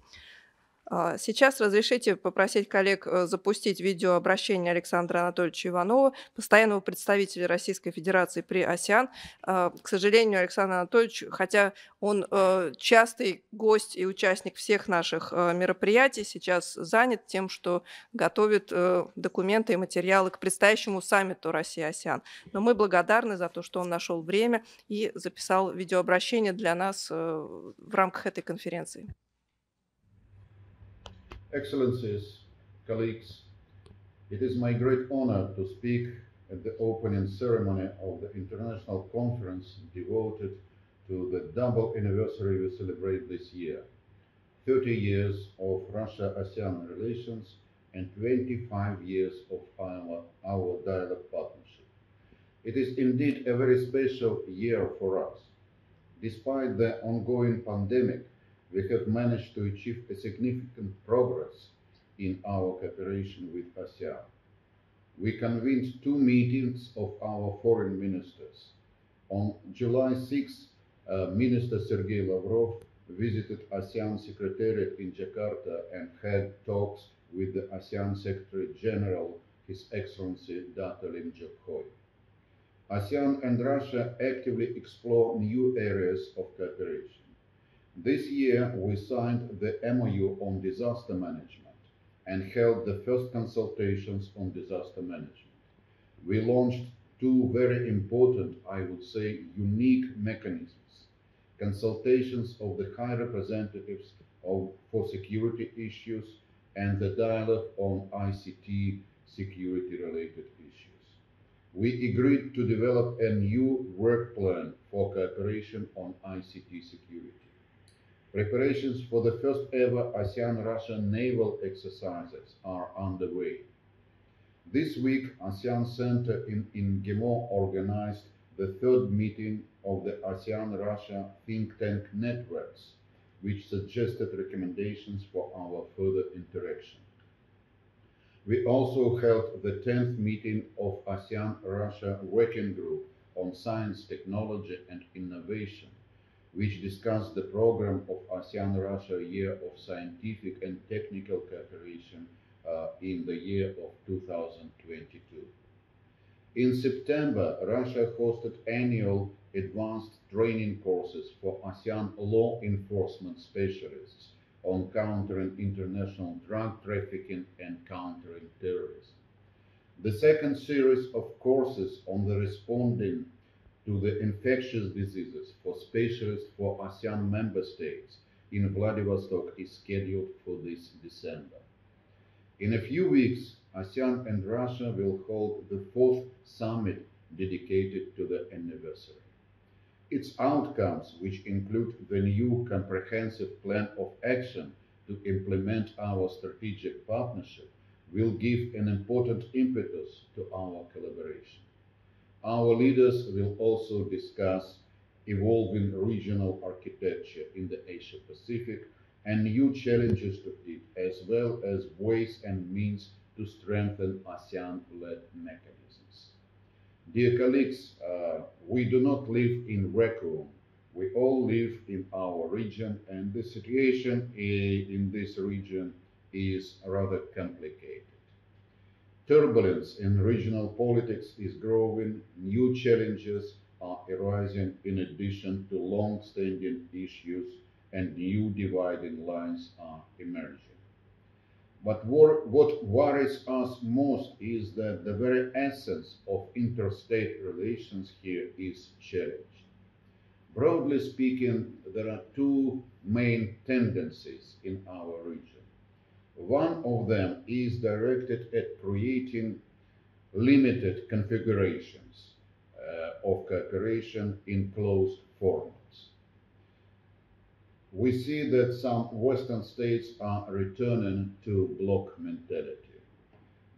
Сейчас разрешите попросить коллег запустить видеообращение Александра Анатольевича Иванова, постоянного представителя Российской Федерации при АСЕАН. К сожалению, Александр Анатольевич, хотя он частый гость и участник всех наших мероприятий, сейчас занят тем, что готовит документы и материалы к предстоящему саммиту Россия-АСЕАН. Но мы благодарны за то, что он нашел время и записал видеообращение для нас в рамках этой конференции. Excellencies, colleagues, it is my great honor to speak at the opening ceremony of the international conference devoted to the double anniversary we celebrate this year, thirty years of Russia-ASEAN relations and twenty-five years of our, our dialogue partnership. It is indeed a very special year for us. Despite the ongoing pandemic, we have managed to achieve a significant progress in our cooperation with ASEAN. We convened two meetings of our foreign ministers. On July sixth, uh, Minister Sergei Lavrov visited ASEAN Secretariat in Jakarta and had talks with the ASEAN Secretary General, His Excellency Doctor Rim Jok Hoi. ASEAN and Russia actively explore new areas of cooperation. This year, we signed the M O U on disaster management and held the first consultations on disaster management. We launched two very important, I would say, unique mechanisms. Consultations of the high representatives of, for security issues and the dialogue on I C T security-related issues. We agreed to develop a new work plan for cooperation on I C T security. Preparations for the first ever ASEAN-Russia naval exercises are underway. This week, ASEAN Center in, in M G I M O organized the third meeting of the ASEAN-Russia think tank networks which suggested recommendations for our further interaction. We also held the tenth meeting of ASEAN-Russia Working Group on Science, Technology and Innovation, which discussed the program of ASEAN-Russia Year of Scientific and Technical Cooperation uh, in the year of two thousand twenty-two. In September, Russia hosted annual advanced training courses for ASEAN law enforcement specialists on countering international drug trafficking and countering terrorism. The second series of courses on the responding to the infectious diseases for specialists for ASEAN member states in Vladivostok is scheduled for this December. In a few weeks, ASEAN and Russia will hold the fourth summit dedicated to the anniversary. Its outcomes, which include the new comprehensive plan of action to implement our strategic partnership, will give an important impetus to our collaboration. Our leaders will also discuss evolving regional architecture in the Asia-Pacific and new challenges to it, as well as ways and means to strengthen ASEAN-led mechanisms. Dear colleagues, uh, we do not live in vacuum. We all live in our region, and the situation in this region is rather complicated. Turbulence in regional politics is growing, new challenges are arising in addition to long-standing issues, and new dividing lines are emerging. But what worries us most is that the very essence of interstate relations here is challenged. Broadly speaking, there are two main tendencies in our region. One of them is directed at creating limited configurations uh, of cooperation in closed formats. We see that some Western states are returning to bloc mentality.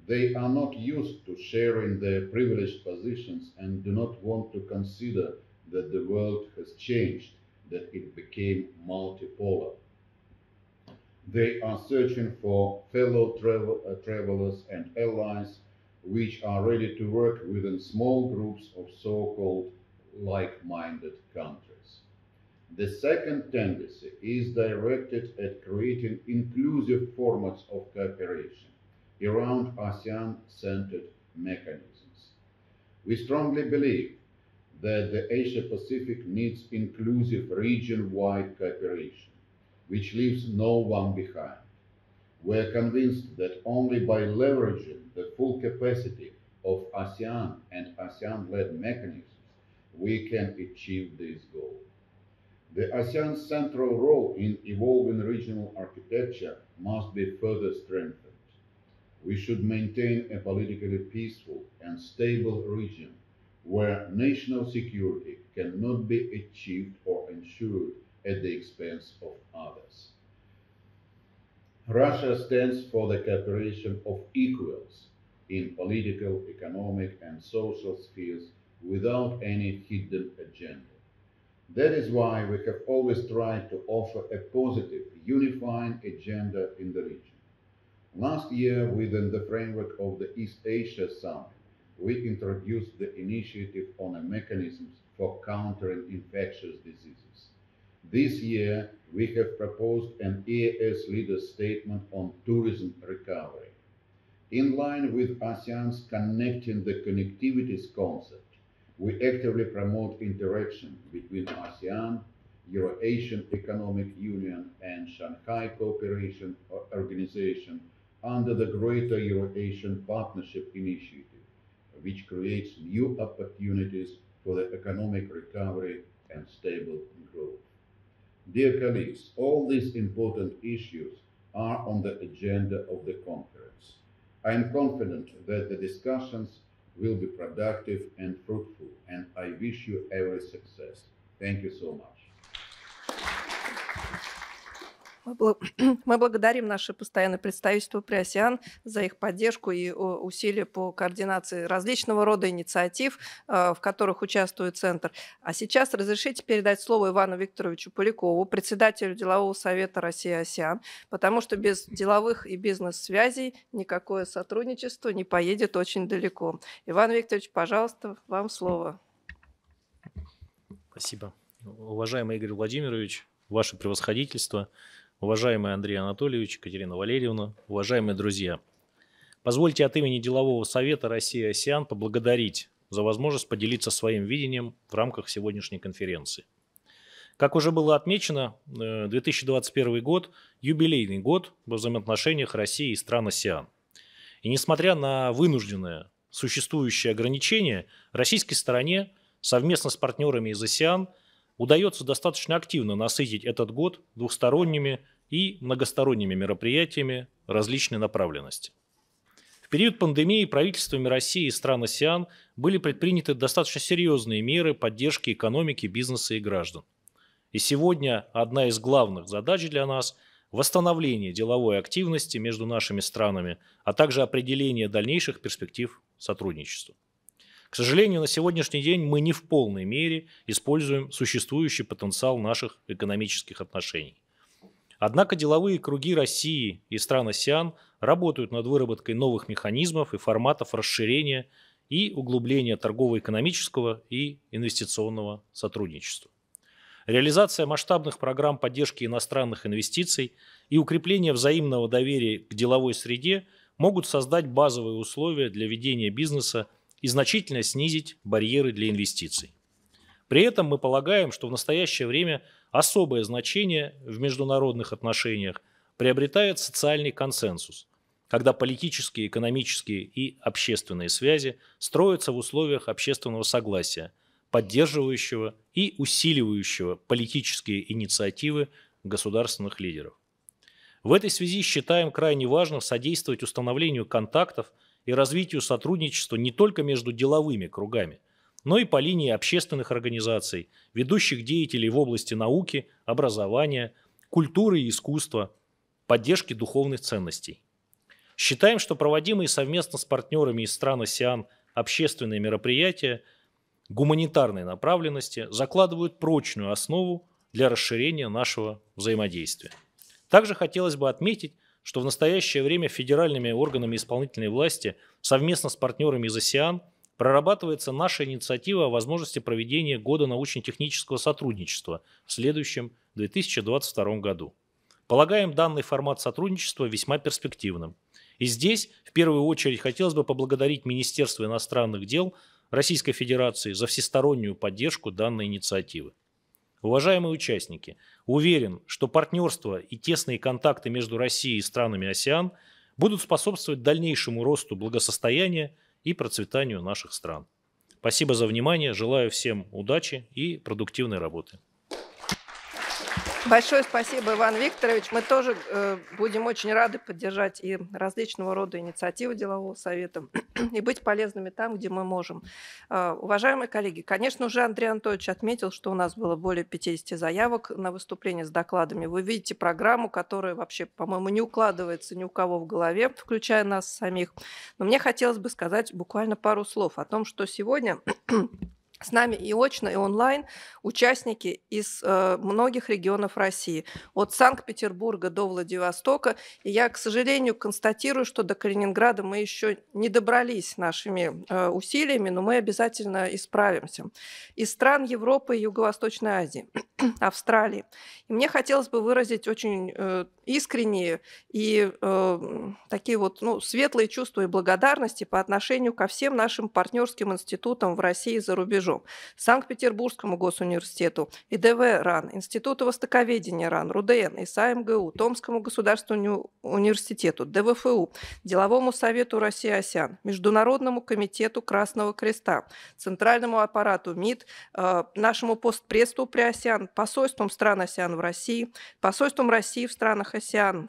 They are not used to sharing their privileged positions and do not want to consider that the world has changed, that it became multipolar. They are searching for fellow travel, uh, travelers and allies which are ready to work within small groups of so-called like-minded countries. The second tendency is directed at creating inclusive formats of cooperation around ASEAN-centered mechanisms. We strongly believe that the Asia-Pacific needs inclusive region-wide cooperation, which leaves no one behind. We are convinced that only by leveraging the full capacity of ASEAN and ASEAN-led mechanisms, we can achieve this goal. The ASEAN's central role in evolving regional architecture must be further strengthened. We should maintain a politically peaceful and stable region where national security cannot be achieved or ensured at the expense of others. Russia stands for the cooperation of equals in political, economic, and social spheres without any hidden agenda. That is why we have always tried to offer a positive, unifying agenda in the region. Last year, within the framework of the East Asia Summit, we introduced the initiative on a mechanism for countering infectious diseases. This year, we have proposed an E A S leader statement on tourism recovery. In line with ASEAN's connecting the connectivities concept, we actively promote interaction between ASEAN, Eurasian Economic Union, and Shanghai Cooperation Organization under the Greater Eurasian Partnership Initiative, which creates new opportunities for the economic recovery and stable growth. Dear colleagues, all these important issues are on the agenda of the conference. I am confident that the discussions will be productive and fruitful, and I wish you every success. Thank you so much. Мы благодарим наше постоянное представительство при АСЕАН за их поддержку и усилия по координации различного рода инициатив, в которых участвует Центр. А сейчас разрешите передать слово Ивану Викторовичу Полякову, председателю делового совета Россия-АСЕАН, потому что без деловых и бизнес-связей никакое сотрудничество не поедет очень далеко. Иван Викторович, пожалуйста, вам слово. Спасибо. Уважаемый Игорь Владимирович, ваше превосходительство, уважаемый Андрей Анатольевич, Екатерина Валерьевна, уважаемые друзья, позвольте от имени Делового совета Россия-АСЕАН поблагодарить за возможность поделиться своим видением в рамках сегодняшней конференции. Как уже было отмечено, две тысячи двадцать первый год – юбилейный год во взаимоотношениях России и стран АСЕАН. И несмотря на вынужденное существующее ограничение, российской стороне совместно с партнерами из АСЕАН удается достаточно активно насытить этот год двусторонними и многосторонними мероприятиями различной направленности. В период пандемии правительствами России и стран АСЕАН были предприняты достаточно серьезные меры поддержки экономики, бизнеса и граждан. И сегодня одна из главных задач для нас – восстановление деловой активности между нашими странами, а также определение дальнейших перспектив сотрудничества. К сожалению, на сегодняшний день мы не в полной мере используем существующий потенциал наших экономических отношений. Однако деловые круги России и стран АСЕАН работают над выработкой новых механизмов и форматов расширения и углубления торгово-экономического и инвестиционного сотрудничества. Реализация масштабных программ поддержки иностранных инвестиций и укрепление взаимного доверия к деловой среде могут создать базовые условия для ведения бизнеса и значительно снизить барьеры для инвестиций. При этом мы полагаем, что в настоящее время особое значение в международных отношениях приобретает социальный консенсус, когда политические, экономические и общественные связи строятся в условиях общественного согласия, поддерживающего и усиливающего политические инициативы государственных лидеров. В этой связи считаем крайне важным содействовать установлению контактов и развитию сотрудничества не только между деловыми кругами, но и по линии общественных организаций, ведущих деятелей в области науки, образования, культуры и искусства, поддержки духовных ценностей. Считаем, что проводимые совместно с партнерами из стран АСЕАН общественные мероприятия гуманитарной направленности закладывают прочную основу для расширения нашего взаимодействия. Также хотелось бы отметить, что в настоящее время федеральными органами исполнительной власти совместно с партнерами из АСЕАН прорабатывается наша инициатива о возможности проведения года научно-технического сотрудничества в следующем две тысячи двадцать втором году. Полагаем данный формат сотрудничества весьма перспективным. И здесь в первую очередь хотелось бы поблагодарить Министерство иностранных дел Российской Федерации за всестороннюю поддержку данной инициативы. Уважаемые участники, уверен, что партнерство и тесные контакты между Россией и странами АСЕАН будут способствовать дальнейшему росту благосостояния и процветанию наших стран. Спасибо за внимание, желаю всем удачи и продуктивной работы. Большое спасибо, Иван Викторович. Мы тоже э, будем очень рады поддержать и различного рода инициативы делового совета и быть полезными там, где мы можем. Э, уважаемые коллеги, конечно, уже Андрей Анатольевич отметил, что у нас было более пятидесяти заявок на выступление с докладами. Вы видите программу, которая вообще, по-моему, не укладывается ни у кого в голове, включая нас самих. Но мне хотелось бы сказать буквально пару слов о том, что сегодня... С нами и очно, и онлайн участники из э, многих регионов России, от Санкт-Петербурга до Владивостока. И я, к сожалению, констатирую, что до Калининграда мы еще не добрались нашими э, усилиями, но мы обязательно исправимся. Из стран Европы и Юго-Восточной Азии, Австралии. И мне хотелось бы выразить очень э, искренние и э, такие вот ну, светлые чувства и благодарности по отношению ко всем нашим партнерским институтам в России и за рубежом. Санкт-Петербургскому госуниверситету, ИДВ РАН, Институту востоковедения РАН, РУДН, ИСА МГУ, Томскому государственному университету, ДВФУ, Деловому совету России АСЕАН, Международному комитету Красного Креста, Центральному аппарату МИД, нашему постпрессу при АСЕАН, посольствам стран АСЕАН в России, посольствам России в странах АСЕАН.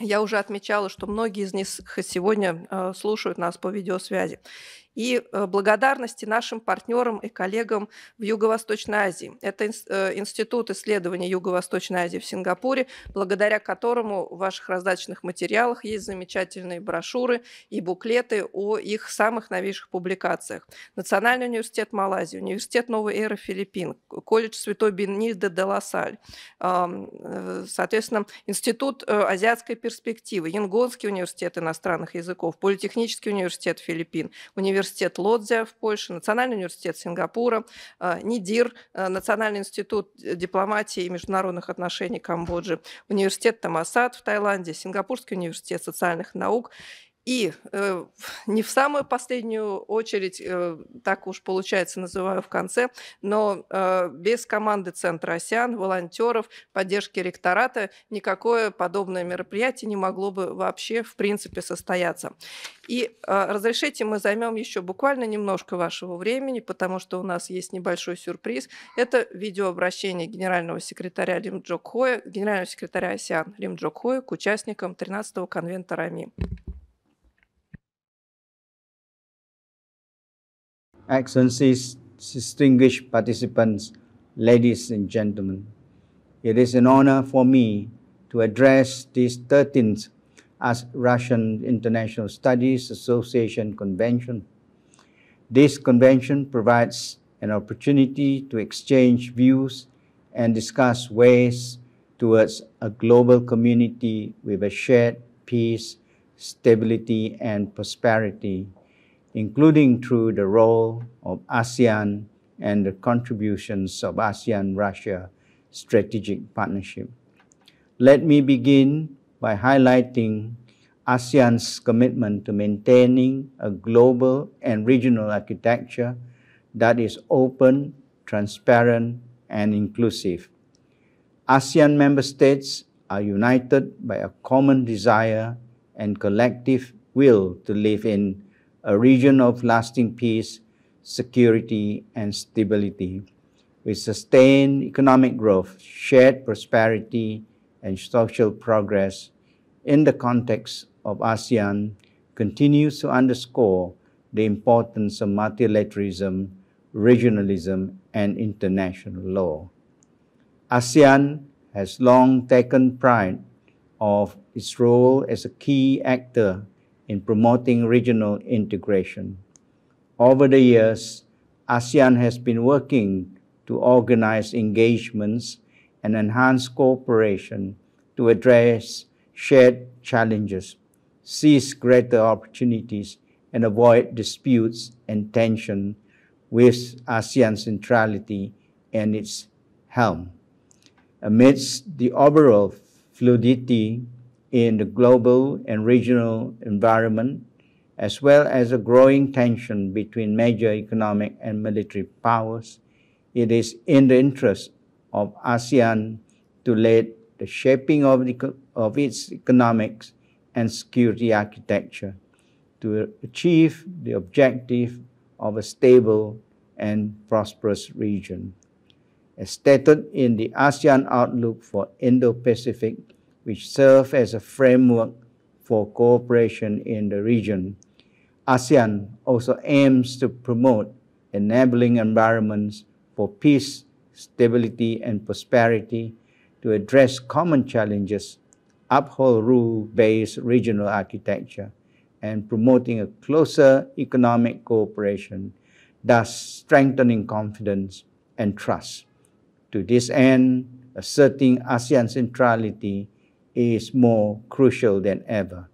Я уже отмечала, что многие из них сегодня слушают нас по видеосвязи. и благодарности нашим партнерам и коллегам в Юго-Восточной Азии. Это Институт исследований Юго-Восточной Азии в Сингапуре, благодаря которому в ваших раздаточных материалах есть замечательные брошюры и буклеты о их самых новейших публикациях. Национальный университет Малайзии, Университет Новой Эры Филиппин, колледж Святой Бенидо де ла Саль, соответственно, Институт азиатской перспективы, Янгонский университет иностранных языков, Политехнический университет Филиппин, Университет Лодзя в Польше, Национальный университет Сингапура, НИДИР, Национальный институт дипломатии и международных отношений Камбоджи, Университет Тамасат в Таиланде, Сингапурский университет социальных наук. И э, не в самую последнюю очередь, э, так уж получается, называю в конце, но э, без команды Центра АСЕАН, волонтеров, поддержки ректората никакое подобное мероприятие не могло бы вообще в принципе состояться. И э, разрешите, мы займем еще буквально немножко вашего времени, потому что у нас есть небольшой сюрприз. Это видеообращение генерального секретаря Рим Джок Хоя, генерального секретаря АСЕАН Рим Джок Хоя к участникам тринадцатого конвента РАМИ. Excellencies, distinguished participants, ladies and gentlemen, it is an honor for me to address this thirteenth as Russian International Studies Association Convention. This convention provides an opportunity to exchange views and discuss ways towards a global community with a shared peace, stability, and prosperity, including through the role of ASEAN and the contributions of ASEAN-Russia strategic partnership. Let me begin by highlighting ASEAN's commitment to maintaining a global and regional architecture that is open, transparent, and inclusive. ASEAN member states are united by a common desire and collective will to live in a region of lasting peace, security, and stability, with sustained economic growth, shared prosperity, and social progress in the context of ASEAN continues to underscore the importance of multilateralism, regionalism, and international law. ASEAN has long taken pride of its role as a key actor in promoting regional integration. Over the years, ASEAN has been working to organize engagements and enhance cooperation to address shared challenges, seize greater opportunities, and avoid disputes and tension with ASEAN centrality and its helm. Amidst the overall fluidity in the global and regional environment, as well as a growing tension between major economic and military powers, it is in the interest of ASEAN to lead the shaping of, the, of its economics and security architecture to achieve the objective of a stable and prosperous region. As stated in the ASEAN Outlook for Indo-Pacific, which serve as a framework for cooperation in the region, ASEAN also aims to promote enabling environments for peace, stability, and prosperity to address common challenges, uphold rule-based regional architecture, and promoting a closer economic cooperation, thus strengthening confidence and trust. To this end, asserting ASEAN centrality is more crucial than ever.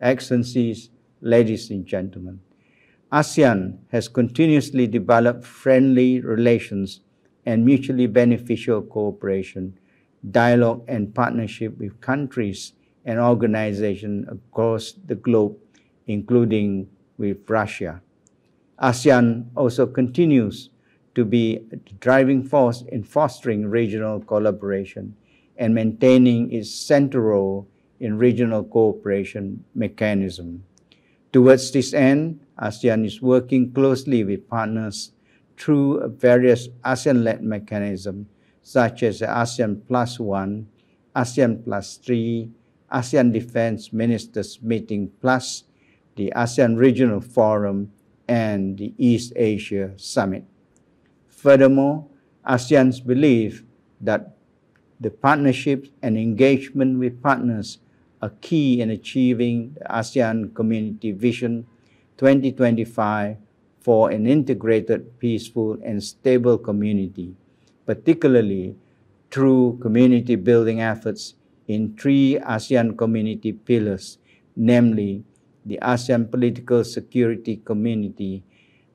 Excellencies, ladies and gentlemen, ASEAN has continuously developed friendly relations and mutually beneficial cooperation, dialogue, and partnership with countries and organizations across the globe, including with Russia. ASEAN also continues to be a driving force in fostering regional collaboration and maintaining its central role in regional cooperation mechanism. Towards this end, ASEAN is working closely with partners through various ASEAN-led mechanisms, such as the ASEAN Plus One, ASEAN Plus Three, ASEAN Defense Ministers Meeting Plus, the ASEAN Regional Forum, and the East Asia Summit. Furthermore, ASEAN's belief that the partnerships and engagement with partners are key in achieving the ASEAN Community Vision twenty twenty-five for an integrated, peaceful, and stable community, particularly through community building efforts in three ASEAN community pillars, namely the ASEAN Political Security Community,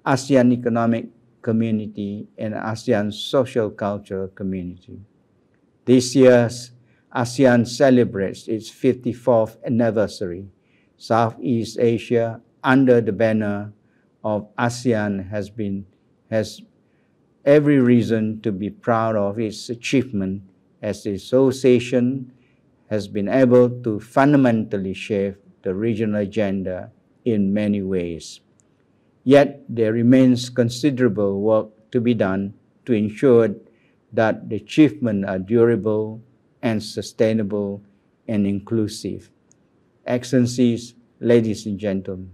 ASEAN Economic Community, and ASEAN Social Cultural Community. This year's ASEAN celebrates its fifty-fourth anniversary. Southeast Asia, under the banner of ASEAN, has been has every reason to be proud of its achievement, as the association has been able to fundamentally shape the regional agenda in many ways. Yet there remains considerable work to be done to ensure that the achievements are durable and sustainable and inclusive. Excellencies, ladies and gentlemen,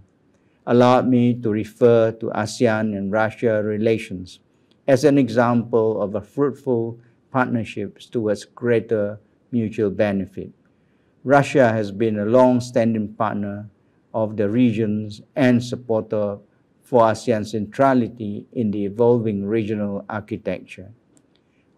allow me to refer to ASEAN and Russia relations as an example of a fruitful partnership towards greater mutual benefit. Russia has been a long-standing partner of the regions and supporter for ASEAN centrality in the evolving regional architecture.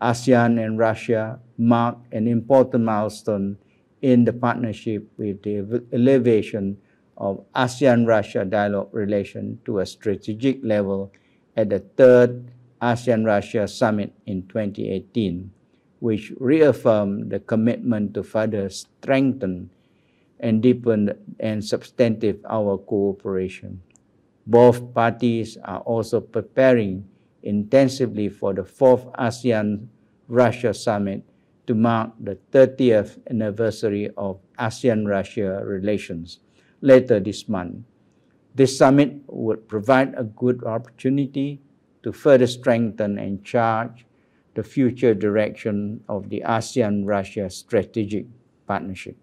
ASEAN and Russia marked an important milestone in the partnership with the elevation of ASEAN-Russia dialogue relation to a strategic level at the third ASEAN-Russia Summit in twenty eighteen, which reaffirmed the commitment to further strengthen and deepen and substantive our cooperation. Both parties are also preparing intensively for the fourth ASEAN-Russia Summit to mark the thirtieth anniversary of ASEAN-Russia relations later this month. This summit would provide a good opportunity to further strengthen and charge the future direction of the ASEAN-Russia strategic partnership.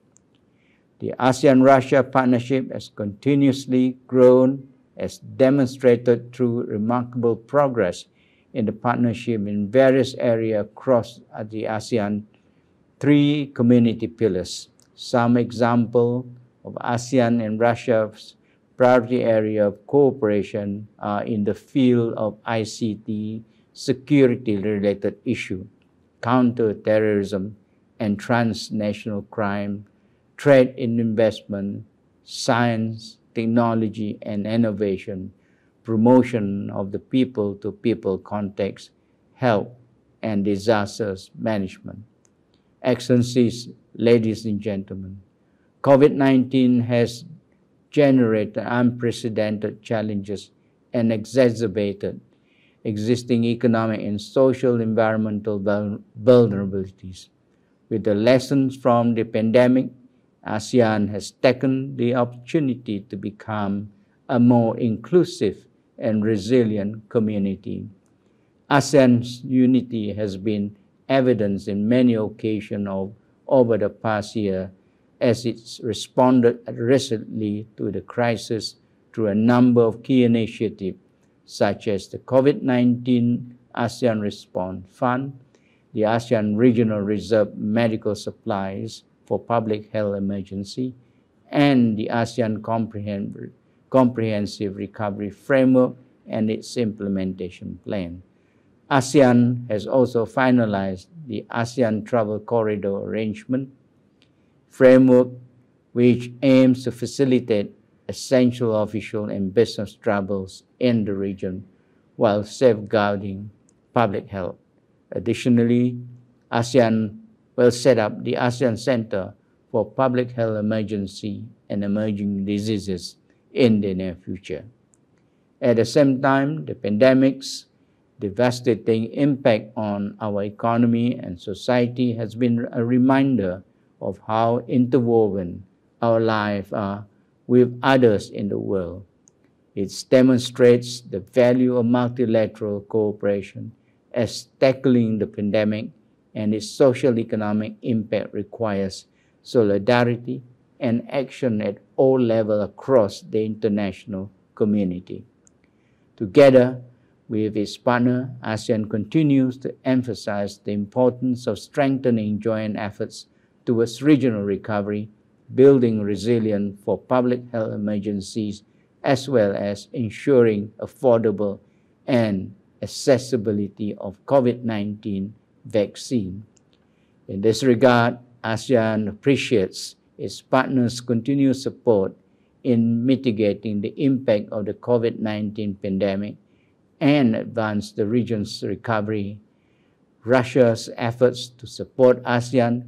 The ASEAN-Russia partnership has continuously grown, as demonstrated through remarkable progress in the partnership in various areas across the ASEAN three community pillars. Some examples of ASEAN and Russia's priority area of cooperation are in the field of I C T, security-related issues, counter-terrorism and transnational crime, trade and investment, science, technology and innovation, promotion of the people-to-people context, health and disasters management. Excellencies, ladies and gentlemen, COVID nineteen has generated unprecedented challenges and exacerbated existing economic and social environmental vulnerabilities. With the lessons from the pandemic, ASEAN has taken the opportunity to become a more inclusive and resilient community. ASEAN's unity has been evidenced in many occasions of, over the past year, as it's responded resolutely to the crisis through a number of key initiatives, such as the COVID nineteen ASEAN Response Fund, the ASEAN Regional Reserve Medical Supplies for Public Health Emergency, and the ASEAN Comprehensive Recovery Framework and its implementation plan. ASEAN has also finalized the ASEAN Travel Corridor Arrangement Framework, which aims to facilitate essential official and business travels in the region while safeguarding public health. Additionally, ASEAN will set up the ASEAN Center for Public Health Emergency and Emerging Diseases in the near future. At the same time, the pandemic's devastating impact on our economy and society has been a reminder of how interwoven our lives are with others in the world. It demonstrates the value of multilateral cooperation as tackling the pandemic and its social economic impact requires solidarity and action at all levels across the international community. Together with its partner, ASEAN continues to emphasize the importance of strengthening joint efforts towards regional recovery, building resilience for public health emergencies, as well as ensuring affordable and accessibility of COVID nineteen vaccine. In this regard, ASEAN appreciates its partners' continued support in mitigating the impact of the COVID nineteen pandemic and advance the region's recovery. Russia's efforts to support ASEAN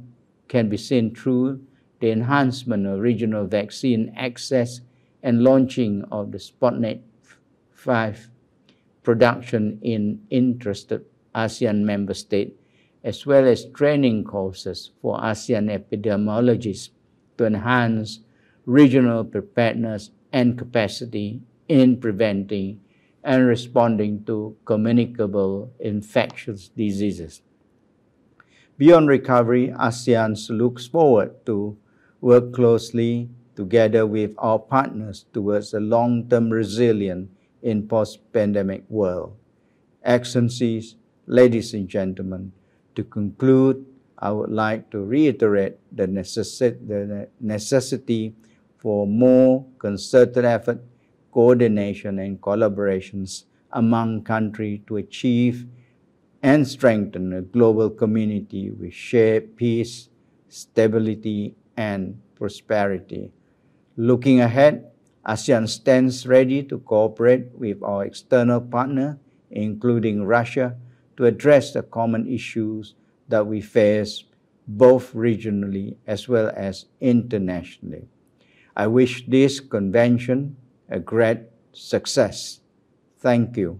can be seen through the enhancement of regional vaccine access and launching of the Sputnik five production in interested ASEAN member states, as well as training courses for ASEAN epidemiologists to enhance regional preparedness and capacity in preventing and responding to communicable infectious diseases. Beyond recovery, ASEAN looks forward to work closely together with our partners towards a long-term resilience in post-pandemic world. Excellencies, ladies and gentlemen, to conclude, I would like to reiterate the, necessi the necessity for more concerted effort, coordination and collaborations among countries to achieve and strengthen a global community which share peace, stability and prosperity. Looking ahead, ASEAN stands ready to cooperate with our external partner, including Russia, to address the common issues that we face both regionally as well as internationally. I wish this convention a great success. Thank you.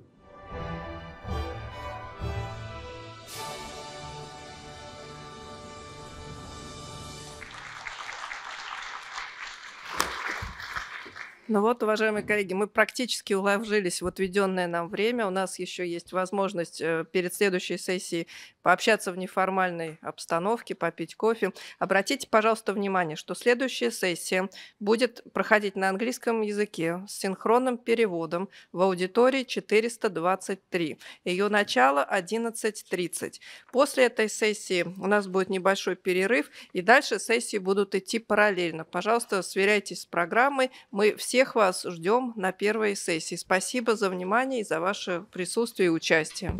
Ну вот, уважаемые коллеги, мы практически уложились в отведенное нам время. У нас еще есть возможность перед следующей сессией пообщаться в неформальной обстановке, попить кофе. Обратите, пожалуйста, внимание, что следующая сессия будет проходить на английском языке с синхронным переводом в аудитории четыреста двадцать три. Ее начало одиннадцать тридцать. После этой сессии у нас будет небольшой перерыв, и дальше сессии будут идти параллельно. Пожалуйста, сверяйтесь с программой. Мы все Всех вас ждем на первой сессии. Спасибо за внимание и за ваше присутствие и участие.